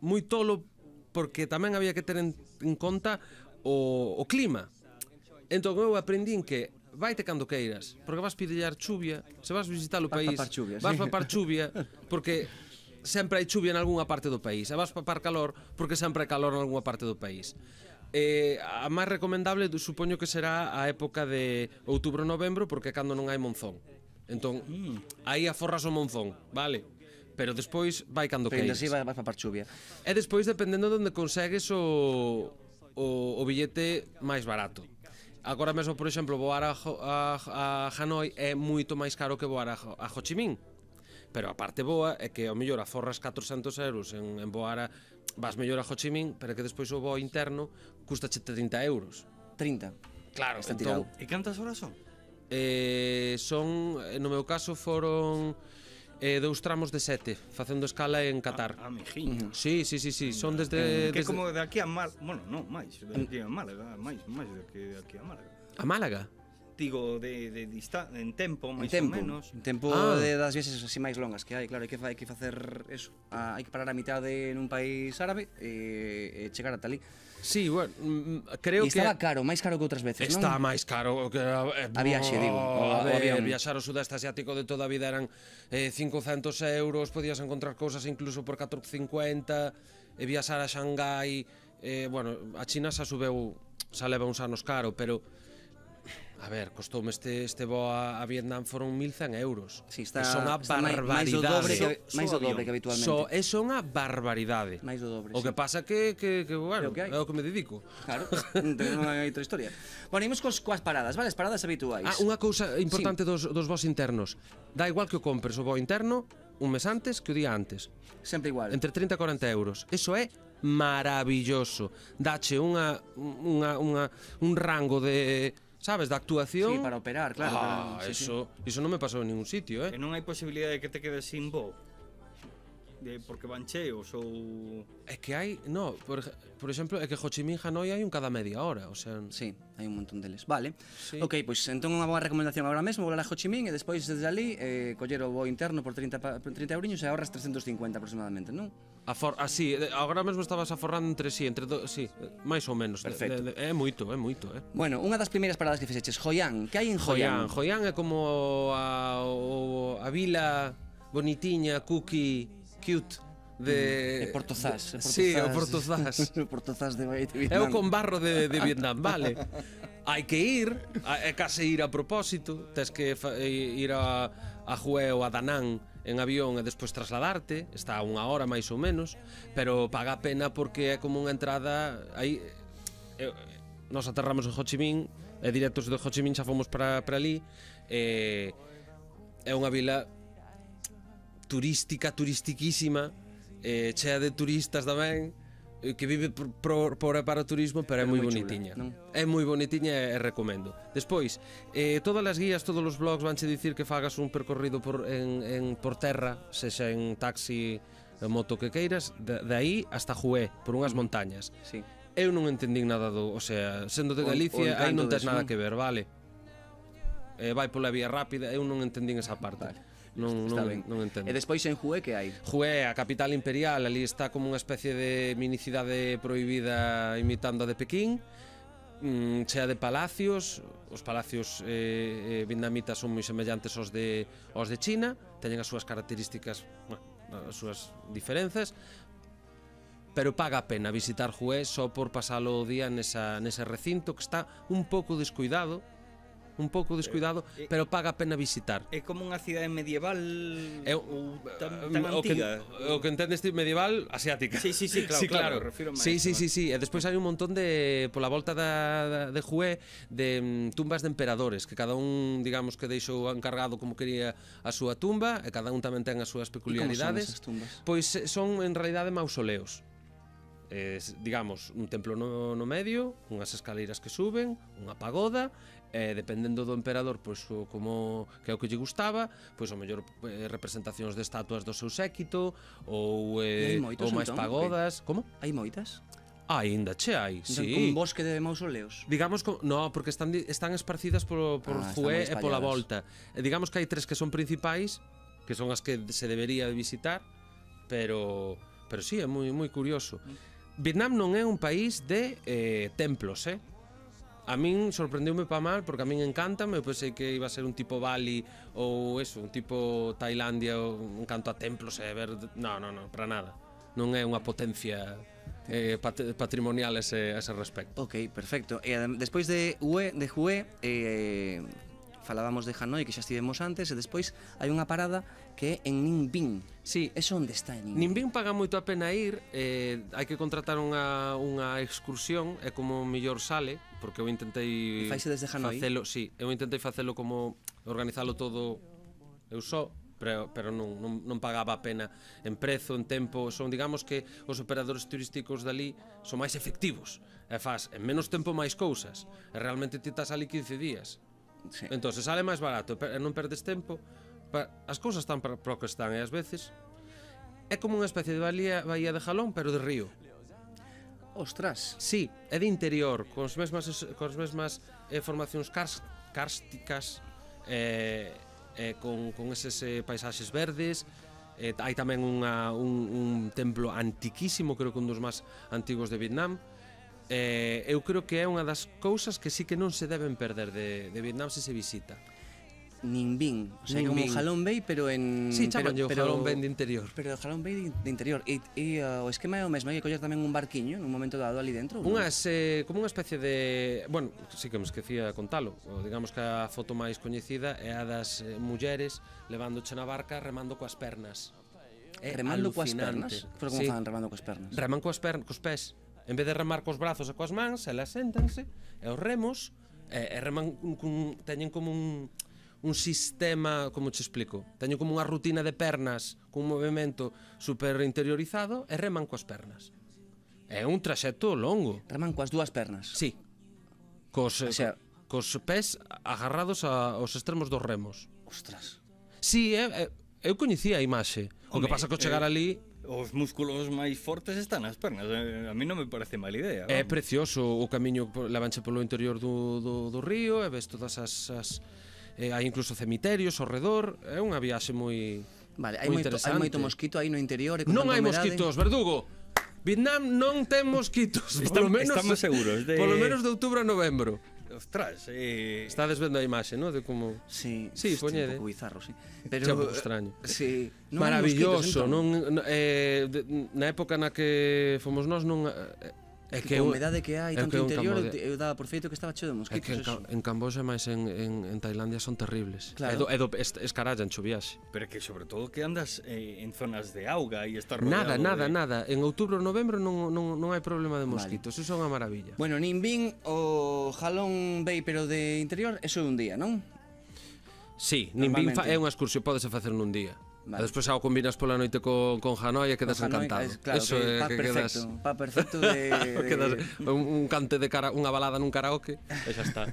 moi tolo, porque tamén había que ter en, en conta o, o clima. Entón, eu aprendín que vaite cando queiras, porque vas pillar chuvia, se vas visitar o país, vas papar chuvia, porque sempre hai chuvia en algunha parte do país. E vas papar calor porque sempre hai calor en algunha parte do país. Eh, a máis recomendable supoño que será a época de outubro, novembro, porque cando non hai monzón. Entón, mm. aí aforras o monzón, vale? Pero despois vai cando queiras. Pero así vas papar chuvia. E despois dependendo de onde consegues o, o, o billete máis barato. Agora mesmo, por exemplo, voar a, a, a Hanoi é moito máis caro que voar a, a Ho Chi Minh. Pero a parte boa é que ao mellor aforras catrocentos euros en, en voar a... Vas mellor a Ho Chi Minh, pero que despois o voo interno custache trinta euros. trinta? Claro. Está entón, e cantas horas son? Eh, son, no meu caso, foron eh, dous tramos de sete, facendo escala en Qatar. Ah, mijiño. Sí, sí, sí, sí. Son desde... Que desde... como de aquí a Málaga... Bueno, non, máis. De aquí a Málaga, máis, máis de que de aquí a Málaga. A Málaga? Digo, de, de dista, en tempo, máis ou menos. En tempo ah. de, das viaxes así máis longas que hai, claro, hai que, hai que facer eso. Ah, hai que parar a mitade nun país árabe e, e chegar ata ali. Sí, bueno, creo que... E estaba caro, máis caro que outras veces, non? Está máis caro que... Eh, a viaxe, digo. Oh, a ver, viaxar ao sudeste asiático de toda a vida eran eh, cincocentos euros, podías encontrar cousas incluso por catro cincuenta, e viaxar a Xangai... Eh, bueno, a China xa subeu, xa leva uns anos caro, pero... A ver, costoume este, este voo a, a Vietnam foron mil cen euros. Sí, está, son a barbaridade. Máis do dobre que, so, máis do dobre que habitualmente. So, é son a barbaridade. Máis do dobre, o que sí. pasa que, que, que bueno, que é o que me dedico. Claro, non hai outra historia. Bueno, imos cos, coas paradas, vale? As paradas habituais. Ah, unha cousa importante sí. dos, dos voos internos. Dá igual que o compres o voo interno un mes antes que o día antes. Sempre igual. Entre trinta e corenta euros. Eso é maravilloso. Dache unha, unha, unha, un rango de... Sabes, da actuación... Sí, para operar, claro. Ah, claro, sí, eso, sí. Eso non me pasou en ningún sitio, eh? Que non hai posibilidade de que te quedes sin voo. de porque van cheos ou... É que hai, no, por, por exemplo, é que Ho Chi Minh, Hanoi hai un cada media hora, o sea... Sí, hai un montón deles, vale. Sí. Ok, pois pues, entón unha boa recomendación agora mesmo, volar a Ho Chi Minh e despois desde ali eh, coller o voo interno por trinta, trinta euriños e ahorras trescentos cincuenta aproximadamente, non? Afor, así, ah, agora mesmo estabas aforrando entre si, sí, entre do, si, sí, máis ou menos. Perfecto. De, de, de, é moito, é moito, eh. Bueno, unha das primeiras paradas que fixeches, Hoi An, que hai en Hoi An? Hoi An é como a, o, a vila bonitiña, cookie, cute de... E Portozás. Si, sí, o Portozás. O Portozás de, de Vietnam. É o Combarro de, de Vietnam, vale. Hai que ir, é case ir a propósito, tens que ir a, a Hué ou a Danang en avión e despois trasladarte, está a unha hora máis ou menos, pero paga a pena porque é como unha entrada aí. Eh, nos aterramos en Ho Chi Minh, e directos de Ho Chi Minh xa fomos para para ali, eh, é unha vila turística, turistiquísima, eh, chea de turistas tamén, que vive por, por, por para o turismo, pero é moi bonitiña. Chula, é moi bonitiña e recomendo. Despois, eh, todas as guías, todos os blogs vanche dicir que fagas un percorrido por, en, en, por terra, sexa en taxi, moto que queiras, de, de aí hasta Hué, por unhas montañas. Sí. Eu non entendín nada do... O sea, sendo de Galicia, aí non tens nada que ver, vale. Eh, vai pola vía rápida, eu non entendín esa parte. Vale. Non, non, non entendo. E despois en Hué que hai? Hué, a capital imperial, ali está como unha especie de minicidade prohibida imitando a de Pequín, mm, chea de palacios. Os palacios eh, eh, vietnamitas son moi semellantes aos de, aos de China, teñen as súas características, bueno, as súas diferenzas, pero paga a pena visitar Hué só por pasalo o día nesa, nese recinto que está un pouco descuidado, un pouco descuidado, eh, pero paga a pena visitar. É como unha cidade medieval eh, ou tan, tan o antiga. Que, o que entendes ti medieval asiática. Sí, sí, sí, claro, sí, claro, claro. Refiro máis. Sí, sí, sí, sí, e despois hai un montón de pola volta da de Hué de tumbas de emperadores, que cada un, digamos, que deixou encargado como quería a súa tumba, e cada un tamén ten as súas peculiaridades. Son pois son en realidade mausoleos. Eh, digamos, un templo no, no medio, unhas escaleiras que suben, unha pagoda, eh, dependendo do emperador, pois o, como que é o que lle gustaba, pois o mellor eh, representacións de estatuas do seu séquito ou eh, moitos, ou máis entón, pagodas, que... como? Hai moitas? Ah, ainda che hai, si. Sí. Un bosque de mausoleos. Digamos, como... no, porque están están esparcidas por por ah, Hué e pola volta. Eh, digamos que hai tres que son principais, que son as que se debería de visitar, pero pero si sí, é moi moi curioso. Vietnam non é un país de eh, templos, eh? A min sorprendeume pa mal, porque a min encántame, eu pensei que iba a ser un tipo Bali ou eso, un tipo Tailandia, un canto a templos e eh, ver... No, no, no, para nada. Non é unha potencia eh, pat patrimonial a ese, ese respecto. Ok, perfecto. E despois de Hué, de Hué eh, falábamos de Hanoi, que xa estivemos antes, e despois hai unha parada que é en Ninh Binh. Sí, eso onde está en Ninh Binh? Ninh Binh paga moito a pena ir, eh, hai que contratar unha, unha excursión, é como mellor sale, porque eu intentei... Faise desde Hanoi? Facelo, sí, eu intentei facelo como organizalo todo eu só, pero, pero non, non, non pagaba a pena en prezo, en tempo, son, digamos que os operadores turísticos dali son máis efectivos, e faz en menos tempo máis cousas, e realmente ti estás ali quince días, sí. Entón sale máis barato, e non perdes tempo. As cousas están para o que están, e ás veces é como unha especie de baía, baía de Jalón, pero de río. Ostras. Si, sí, é de interior, con as mesmas, con as mesmas eh, formacións cársticas, eh, eh, con, con eses eh, paisaxes verdes. eh, Hai tamén unha, un, un templo antiquísimo, creo que un dos máis antigos de Vietnam. eh, Eu creo que é unha das cousas que sí que non se deben perder de, de Vietnam se se visita. Ninh Binh, o sea, Ninh como Ha Long Bay, pero en... Sí, chamanllo, Ha Long Bay de interior. Pero Ha Long Bay de interior. E, e uh, o esquema é o mesmo, hai que coller tamén un barquiño nun momento dado ali dentro? Unhas, no? eh, como unha especie de... Bueno, sí que me esquecía contalo. O, digamos que a foto máis coñecida é a das eh, mulleres levándoche na barca remando coas pernas. É remando alucinante. Coas pernas? Pero como sí. Fan remando coas pernas? Reman coas pernas, cos pés. En vez de remar cos brazos e coas mans, elas séntanse, e os remos, e, e reman cun... teñen como un... un sistema, como te explico, teño como unha rutina de pernas cun movimento super interiorizado e reman coas pernas. É un traxecto longo. Reman coas dúas pernas? Si, sí. Cos, o sea, cos pés agarrados a, aos extremos dos remos. Ostras. Si, sí, eu, eu coñecía a imaxe. Home, o que pasa que ao chegar eh... ali Os músculos máis fortes están nas pernas. A mí non me parece mala idea. É precioso o camiño, levanche polo interior do, do, do río, e ves todas as... as eh, hai incluso cemiterios ao redor. É unha viaxe moi, vale, moi interesante. Hai moito mosquito aí no interior e non hai mosquitos, Verdugo. Vietnam non ten mosquitos. Estamos, menos, estamos seguros de... Polo menos de outubro a novembro. Ostras, eh... Estades vendo a imaxe, non? De como... Sí, sí, poñede. Un pouco bizarro, sí. Pero... É un pouco extraño. Sí. Non maravilloso. Non, eh, de, na época na que fomos nós non... É que a humedade que hai tanto interior, eu daba por feito que estaba cheo de mosquitos. É que en Camboja, máis en, en, en Tailandia, son terribles. Claro. É do escarallan cho viaxe. Pero que, sobre todo, que andas eh, en zonas de auga e estás rodeado... Nada, nada, de... nada. En outubro, novembro non, non, non hai problema de mosquitos. Vale. Eso é unha maravilla. Bueno, Ninh Binh o Ha Long Bay, pero de interior, eso é un día, non? Sí, Ninh Binh é unha excursión, podese facer nun día. Vale. Despois ao combinas pola noite con, con Hanoi e quedas Hanoi, encantado. Es, claro, eso é que quedas... Pa perfecto de... de... un, un cante de cara, unha balada nun karaoke e xa está.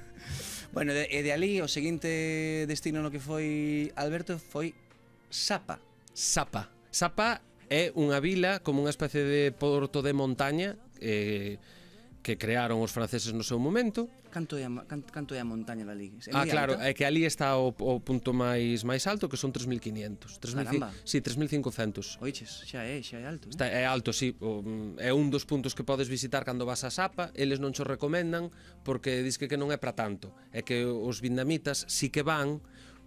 Bueno, e de, de ali, o seguinte destino no que foi Alberto foi Sapa. Sapa. Sapa é unha vila como unha especie de porto de montaña eh, que crearon os franceses no seu momento. Canto é a, can, canto é a montaña da Liga? Ah, claro, alta? É que ali está o, o punto máis máis alto, que son tres mil quinientos. Caramba. Si, sí, tres mil cincocentos. Oiches, xa é, xa é alto. Está, é alto, si. Sí, é un dos puntos que podes visitar cando vas a Sapa. Eles non cho recomendan porque disque que non é para tanto. É que os vietnamitas si que van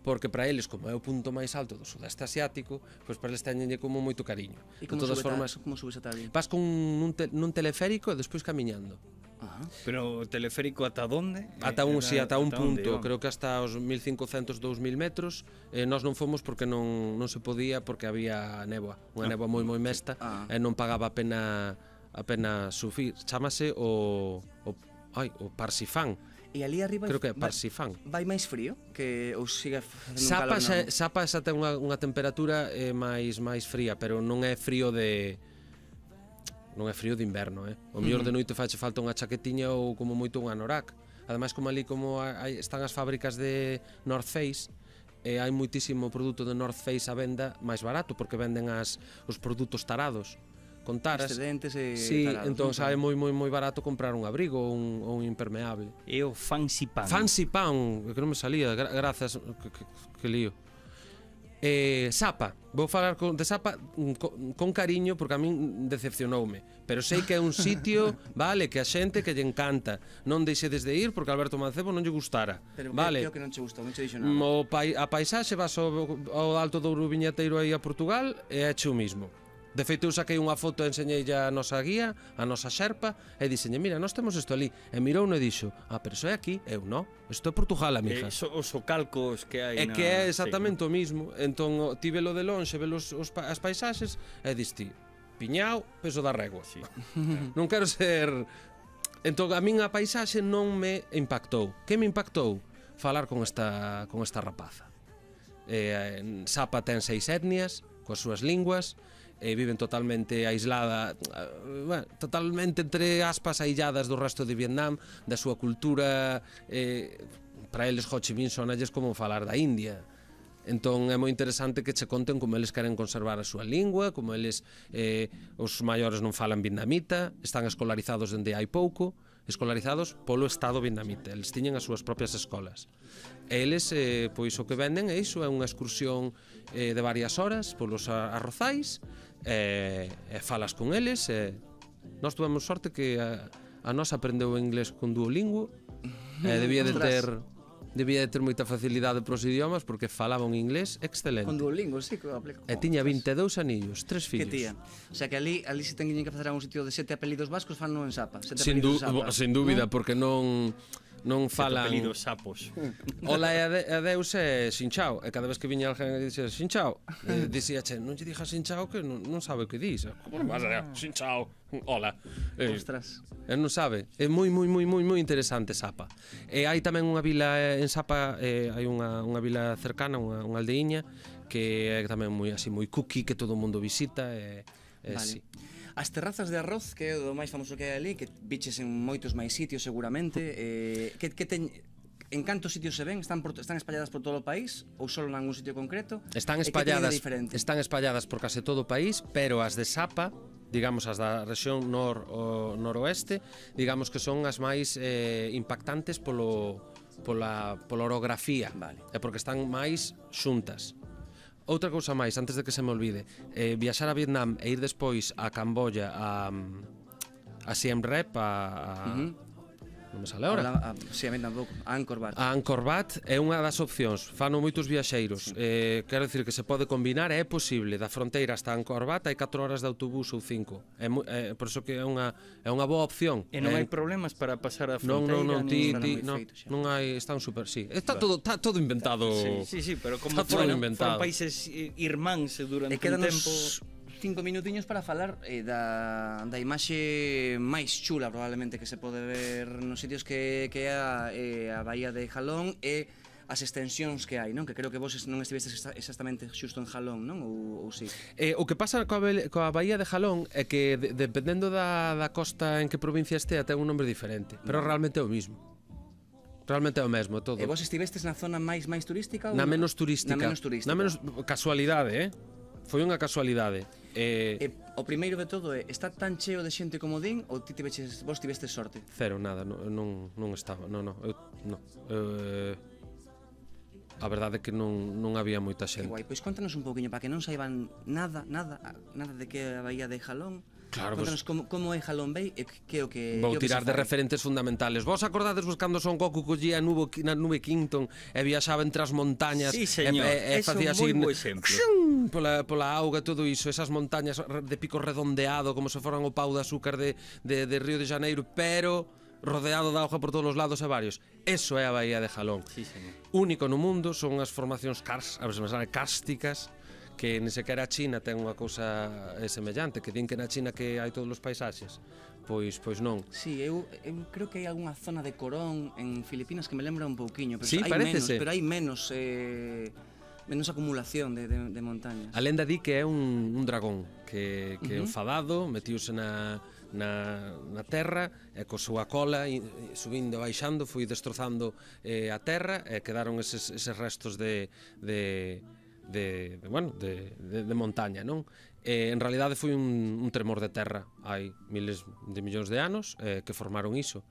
porque para eles, como é o punto máis alto do sudeste asiático, pois para eles teñenlle como moito cariño. E como subes ata ali? Vas con un, te, un teleférico e despois camiñando. Ajá. Pero o teleférico ata onde? Ata un, era, sí, ata un ata punto, onde, creo que hasta os mil cincocentos, dous mil metros. eh, Nós non fomos porque non, non se podía, porque había néboa. Unha ah. néboa moi moi mesta ah. e non pagaba a pena, a pena subir. Chámase o, o, ai, o Parsifán. E ali arriba creo que é Parsifán. Vai, vai máis frío que ou siga Sapa, calor, Sapa xa ten unha, unha temperatura eh, máis máis fría, pero non é frío de non é frío de inverno, eh. O mellor uh -huh. de noite fache falta unha chaquetiña ou como moito un anorak. Ademais como ali como hai, están as fábricas de North Face, eh, hai moitísimo produto de North Face a venda máis barato porque venden as os produtos tarados. Con taras. Excedentes e sí, tarados. Entón sabe moi moi moi barato comprar un abrigo ou un, un impermeable. E o Fansipan. Fansipan, que non me salía, gra grazas, que, que, que lío. Eh, Sapa, vou falar con, de Sapa con, con cariño porque a min decepcionoume, pero sei que é un sitio, vale, que a xente que lle encanta. Non deixedes de ir porque Alberto Mancebo non lle gustara. Pero vale. Creo que non che gustou, non che dixo nada. O pai, a paisaxe vas ao, ao Alto Douro Viñateiro aí a Portugal e é o mismo. De feito, eu saquei unha foto e enseñei a nosa guía, a nosa xerpa, e dixenlle, mira, nós temos isto ali. E mirou e dixo, ah, pero iso é aquí, eu non. Isto é Portugal, amiga. E so, os calcos que hai. É na... que é exactamente sí. O mismo. Entón, ti velo de lonxe, velo os, os, as paisaxes, e dis ti, piñao, peso da regua. Sí. Non quero ser... Entón, a min a paisaxe non me impactou. Que me impactou? Falar con esta, con esta rapaza. Eh, en Sapa ten seis etnias, coas súas linguas, e viven totalmente aislada, bueno, totalmente entre aspas ailladas do resto de Vietnam, da súa cultura, eh, para eles Ho Chi Minh sonalles como falar da India. Entón é moi interesante que che conten como eles queren conservar a súa lingua, como eles eh, os maiores non falan vietnamita, están escolarizados dende hai pouco, escolarizados polo Estado vietnamita, eles tiñen as súas propias escolas. Eles, eh, pois o que venden é iso, é unha excursión eh, de varias horas polos arrozais, e eh, eh, falas con eles. eh. Nós tuvemos sorte que a, a nós aprendeu o inglés con Duolingo, eh, debía de ter... Debía de ter moita facilidade para os idiomas porque falaba un inglés excelente. Con Duolingo, sí, que aplico. E tiña veintidós anillos, tres fillos. Que tía. O sea que ali, ali se teñen que facer algún sitio de sete apelidos vascos, fan non en Sapa. Sin, du Sapa. Sin dúbida, ¿no? Porque non... non falan... Sete apelidos sapos. Ola e ade adeus é xinchao. E cada vez que viña alguén e dixía xinchao, e dixía che, non lle dixa xinchao que non, non sabe o que dís. Como vas a dizer xinchao? Ola. Ostras. Eh, non sabe. É moi, moi, moi, moi, moi interesante Sapa. E hai tamén unha vila en Sapa, eh, hai unha, unha vila cercana, unha, unha aldeiña, que é tamén moi así moi cookie, que todo o mundo visita. E, e vale. Sí. As terrazas de arroz, que é o máis famoso que hai ali, que biches en moitos máis sitios seguramente, eh, que, que teñen... En cantos sitios se ven? Están, por, están espalladas por todo o país? Ou só nalgún sitio concreto? Están espalladas, están espalladas por case todo o país, pero as de Sapa, digamos, as da rexión nor, o, noroeste, digamos que son as máis eh, impactantes polo, pola, pola orografía, vale. É porque están máis xuntas. Outra cousa máis, antes de que se me olvide, eh, viaxar a Vietnam e ir despois a Camboja, a, a Siem Reap, a... a uh-huh. Non me sale ahora. Si, a mí tampouco. A Angkor Wat. A Angkor Wat é unha das opcións. Fano moitos viaxeiros. Quero dicir que se pode combinar, é posible. Da fronteira hasta Angkor Wat hai catro horas de autobús ou cinco. Por iso que é unha boa opción. E non hai problemas para pasar a fronteira? Non, non, non. Non hai... Están super... Sí. Está todo inventado. Sí, sí, pero como foron países irmáns durante un tempo... Cinco minutiños para falar eh, da, da imaxe máis chula probablemente que se pode ver nos sitios que, que é a, eh, a bahía de Ha Long e as extensións que hai, non? Que creo que vos non estivestes exactamente xusto en Ha Long, non? Ou, ou si? Eh, o que pasa coa, coa bahía de Ha Long é que de, dependendo da, da costa en que provincia estea ten un nombre diferente, pero realmente é o mismo. Realmente é o mesmo todo. E vos estivestes na zona máis máis turística? Na menos turística. Na menos turística. Na menos casualidade, eh? Foi unha casualidade. Eh... Eh, o primeiro de todo é, está tan cheo de xente como din ou ti tiveches, vos tiveste sorte? Cero, nada, no, non, non estaba, non, non, eu, non. Eh, a verdade é que non, non había moita xente. Que guai, pois contanos un pouquinho, para que non saiban nada, nada, nada de que a bahía de Ha Long. Claro, contanos pues, como, como é Ha Long Bay e que o que... Vou tirar que de referentes fundamentales. Vos acordades buscando Son Goku collía nubo, na nube Kington e viaxaba entre as montañas? Sí, señor, e, e, e facía así, moi bo exemplo. Pola, pola auga e todo iso, esas montañas de pico redondeado, como se foran o pau de azúcar de, de, de Río de Janeiro, pero rodeado da auga por todos os lados e varios. Eso é a bahía de Ha Long. Sí, señor. Único no mundo, son as formacións cars, a ver, cársticas, que nin sequera a China ten unha cousa semellante, que din que na China que hai todos os paisaxes, pois pois non. Si, sí, eu, eu creo que hai algunha zona de corón en Filipinas que me lembra un pouquiño, pero sí, hai menos, pero hai menos eh, menos acumulación de, de, de montañas. A lenda di que é un, un dragón que, que uh -huh. enfadado, metiuse na, na, na terra e co súa cola e, subindo e baixando foi destrozando eh, a terra e quedaron eses, eses restos de... de De, de, bueno, de, de, de montaña, non? Eh, en realidade foi un, un tremor de terra hai miles de millóns de anos eh, que formaron iso.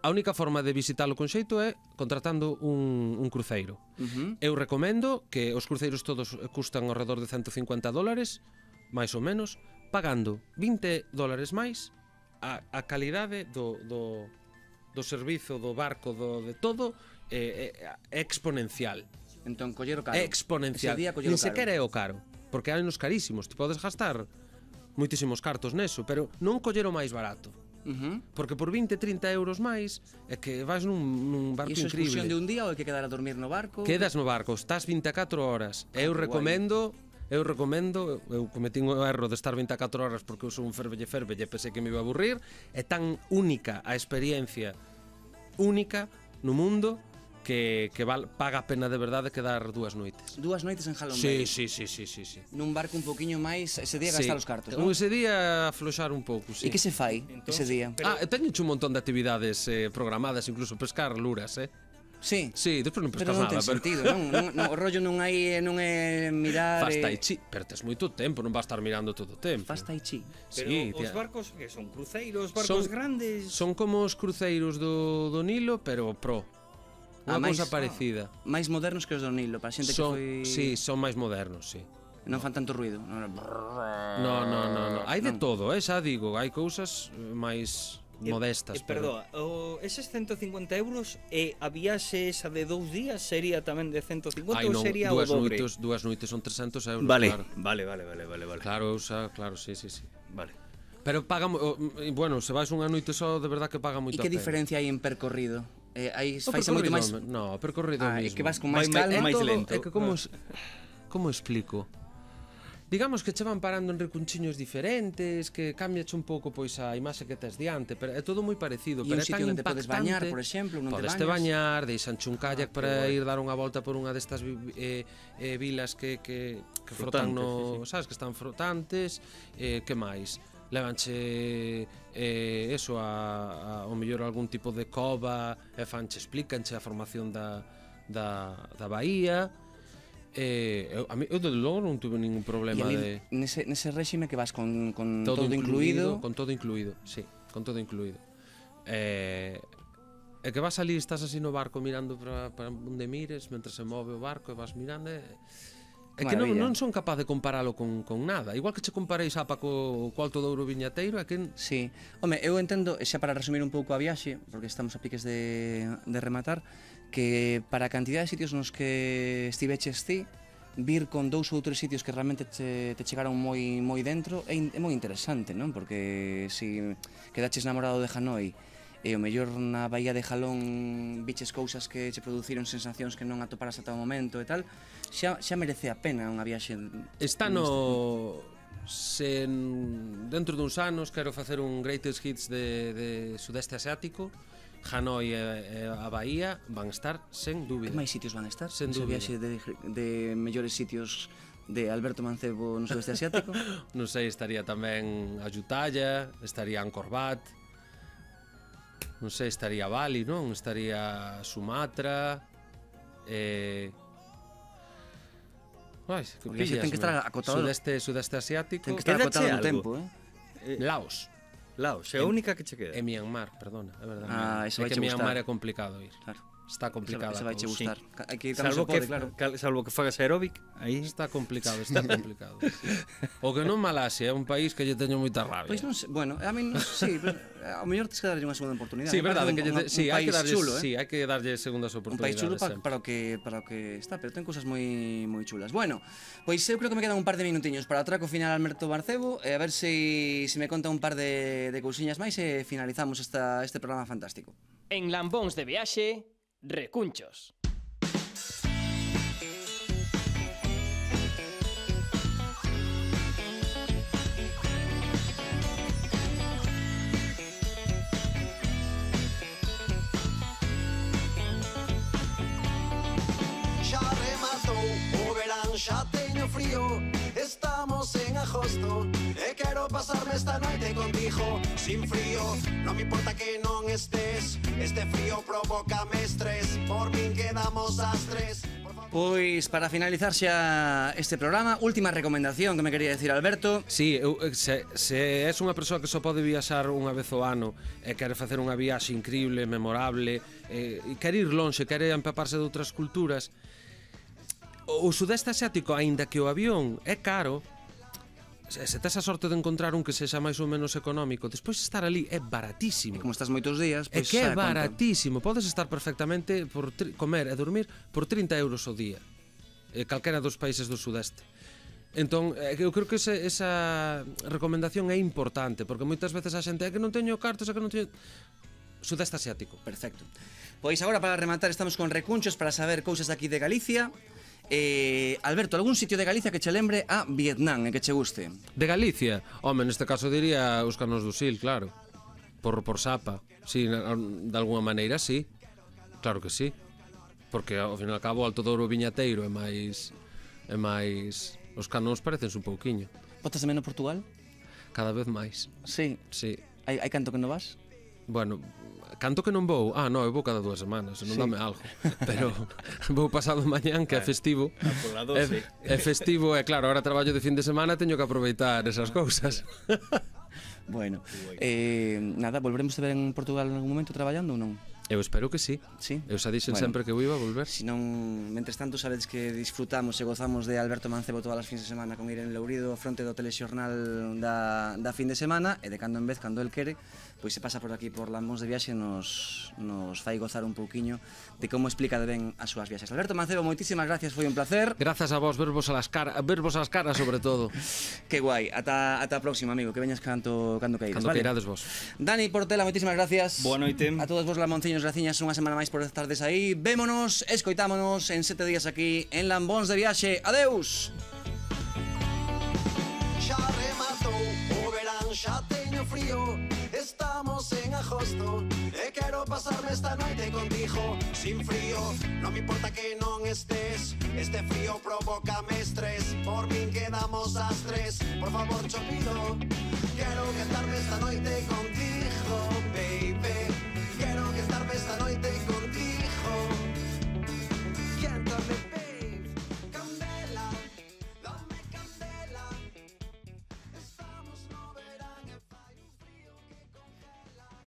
A única forma de visitalo con xeito é contratando un, un cruceiro. Uh-huh. Eu recomendo que os cruceiros todos custan ao redor de cento cincuenta dólares, máis ou menos, pagando vinte dólares máis a, a calidade do, do, do servizo, do barco, do, de todo, é eh, eh, exponencial. Entón, coller o caro. É exponencial. Nin sequera é o caro, porque hai nos carísimos. Ti podes gastar moitísimos cartos neso, pero non coller o máis barato. Uh-huh. Porque por vinte, trinta euros máis é que vas nun, nun barco increíble. E iso é excursión de un día ou é que quedar a dormir no barco? Quedas no barco, estás vinte e catro horas. Ah, eu recomendo... Guay. Eu recomendo, eu cometí un erro de estar vinte e catro horas porque eu sou un fervelle fervelle e pensei que me iba a aburrir. É tan única a experiencia, única no mundo, que, que val, paga a pena de verdade quedar dúas noites. Dúas noites en Ha Long Bay. Sí, sí, sí, sí, sí. Nun barco un poquinho máis, ese día gastar sí. Os cartos, non? Ese día afloxar un pouco, sí. E que se fai entón, ese día? Pero... Ah, teño un montón de actividades eh, programadas, incluso pescar luras, eh? Sí. Sí, despois non pescas nada. Pero non ten pero... sentido, non, non, non, o rollo non hai, non é mirar... Faz tai chi, pero tes moito tempo, non vas estar mirando todo o tempo. Faz tai chi. Pero sí, os barcos que son cruceiros, barcos son, grandes... Son como os cruceiros do, do Nilo, pero pro. Unha cousa parecida. Máis modernos que os do Nilo, para xente que foi... Si, son máis modernos, si. Non fan tanto ruido. Non, non, non. Hai de todo, xa digo, hai cousas máis modestas. Perdoa, eses cento cincuenta euros e a viaxe esa de dous días sería tamén de cento cincuenta ou sería o dobre? Duas noites son trescentos euros, claro. Vale, vale, vale, vale. Claro, claro, si, si, si. Vale. Pero paga... Bueno, se vais unha noite só, de verdad que paga moito a pena. E que diferencia hai en percorrido? Eh, aí faise moito máis. No, percorrido ah, mismo. É que vas con máis calma, máis lento. É que como como explico? Digamos que che van parando en recunchiños diferentes, que cámbiache un pouco pois a imaxe que tes diante, pero é todo moi parecido, pero é tan impactante. E un sitio onde te podes bañar, por exemplo, non te bañas. Podes te bañar, deixanche un kayak para ir dar unha volta por unha destas eh vilas que que que frotan no, sabes, que están frotantes, eh que máis? levanche eh, eso a, a, ao mellor algún tipo de cova e fanche, explícanche a formación da, da, da bahía. Eh, eu, a mí, eu, desde logo, non tuve ningún problema mí, de... Nese, nese réxime que vas con, con todo, todo incluído, incluído... Con todo incluído, sí, con todo incluído. Eh, e que vas ali, estás así no barco mirando para onde mires, mentre se move o barco e vas mirando... E... É que non, non son capaz de comparalo con, con nada. Igual que che comparei Sapa co, co Alto Douro Viñateiro, é que... Sí, home, eu entendo, xa para resumir un pouco a viaxe, porque estamos a piques de, de rematar, que para a cantidade de sitios nos que estiveches ti, vir con dous ou tres sitios que realmente te, te chegaron moi moi dentro, é, é moi interesante, non? Porque se si quedaches namorado de Hanoi, e o mellor na bahía de Jalón biches cousas que che produciron sensacións que non atoparas ata o momento e tal, xa, xa merece a pena unha viaxe. Está no... Se dentro duns anos quero facer un Greatest Hits de, de Sudeste Asiático, Hanoi e, e a bahía van estar sen dúbida. Que máis sitios van estar? Sen dúbida. Ese viaxe de, de mellores sitios de Alberto Mancebo no Sudeste Asiático? Non sei, estaría tamén a Ayutthaya, estaría Angkor Wat... Non sei, estaría Bali, non? Estaría Sumatra... Eh... Ai, que pillas, ten que estar acotado... Sudeste, sudeste asiático... Ten que estar acotado no tempo, eh? Laos. Laos, é a única que che queda. E Myanmar, perdona, é verdade. Ah, eso vai che gustar. É que Myanmar é complicado ir. Claro. Está complicado. Eso vai che gustar. Salvo que, salvo que fagas aeróbic, aí... Está complicado, está complicado. O que non Malasia, é un país que lle teño moita rabia. Pois non sei, bueno, a min non sei... Ao mellor tes que darlle unha segunda oportunidade. Sí, verdade, que lle si, hai que darlle, si, hai que darlle segundas oportunidades. Un país chulo pa, para o que para o que está, pero ten cousas moi moi chulas. Bueno, pois eu creo que me quedan un par de minutiños para o traco final Alberto Mancebo e a ver se si, si me conta un par de de cousiñas máis e finalizamos esta este programa fantástico. En Lambóns de Viaxe, recunchos. Xa teño frío, estamos en agosto e quero pasarme esta noite contigo sin frío, non me importa que non estés, este frío provócame estrés, por min quedamos as tres. Pois, para finalizar xa este programa, última recomendación que me quería decir Alberto. Si, sí, se, se és unha persoa que só pode viaxar unha vez ao ano e quere facer unha viaxe increíble, memorable, e quere ir lonxe, quere empaparse de outras culturas, o sudeste asiático, aínda que o avión é caro, se tes a sorte de encontrar un que sexa máis ou menos económico, despois estar ali é baratísimo. E como estás moitos días, pois é que é baratísimo. Podes estar perfectamente por comer e dormir por trinta euros o día, eh, calquera dos países do sudeste. Entón, eu creo que esa, esa recomendación é importante, porque moitas veces a xente é que non teño cartos, é que non teño... Sudeste asiático. Perfecto. Pois agora para rematar estamos con recunchos para saber cousas aquí de Galicia. Eh, Alberto, algún sitio de Galicia que che lembre a Vietnam e que che guste? De Galicia? Home, neste caso diría os Canos do Sil, claro. Por, por Sapa, sí, de alguna maneira, sí. Claro que sí. Porque ao fin e ao cabo Alto Douro Viñateiro é máis... É máis... Os Canos parecense un pouquiño. Votas de menos Portugal? Cada vez máis. Sí? Sí. Hai, hai canto que non vas? Bueno, canto que non vou. Ah, non, eu vou cada dúas semanas, non sí. Dame algo. Pero vou pasado mañán, que é festivo. É, é festivo, é claro, agora traballo de fin de semana, teño que aproveitar esas cousas. Bueno, eh, nada, volveremos a ver en Portugal en algún momento traballando ou non? Eu espero que sí. Sí. Eu xa dixen bueno, sempre que eu iba a volver. Si non, mentres tanto sabedes que disfrutamos e gozamos de Alberto Mancebo todas as fins de semana con Irene Lourido, fronte do telexornal da, da fin de semana, e de cando en vez, cando el quere, pois se pasa por aquí por Lambóns de Viaxe, nos, nos fai gozar un pouquiño de como explica de ben as súas viaxes. Alberto Mancebo, moitísimas gracias, foi un placer. Grazas a vos, verbos a las cara, verbos as caras sobre todo. Que guai, ata, ata a próxima, amigo, que veñas canto, canto que irás. Canto vale? Que irades vos. Dani Portela, moitísimas gracias. Boa noite. A todos vos Lambonciños, graciñas unha semana máis por estardes aí. Vémonos, escoitámonos en sete días aquí en Lambóns de Viaxe. Adeus. Xa rematou o verán, xa teño frío, estamos en agosto e quero Quero pasarme esta noite contigo sin frío, non me importa que non estés. Este frío provócame estrés. Por min quedamos as tres. Por favor, chopido, quero quedarme esta noite contigo.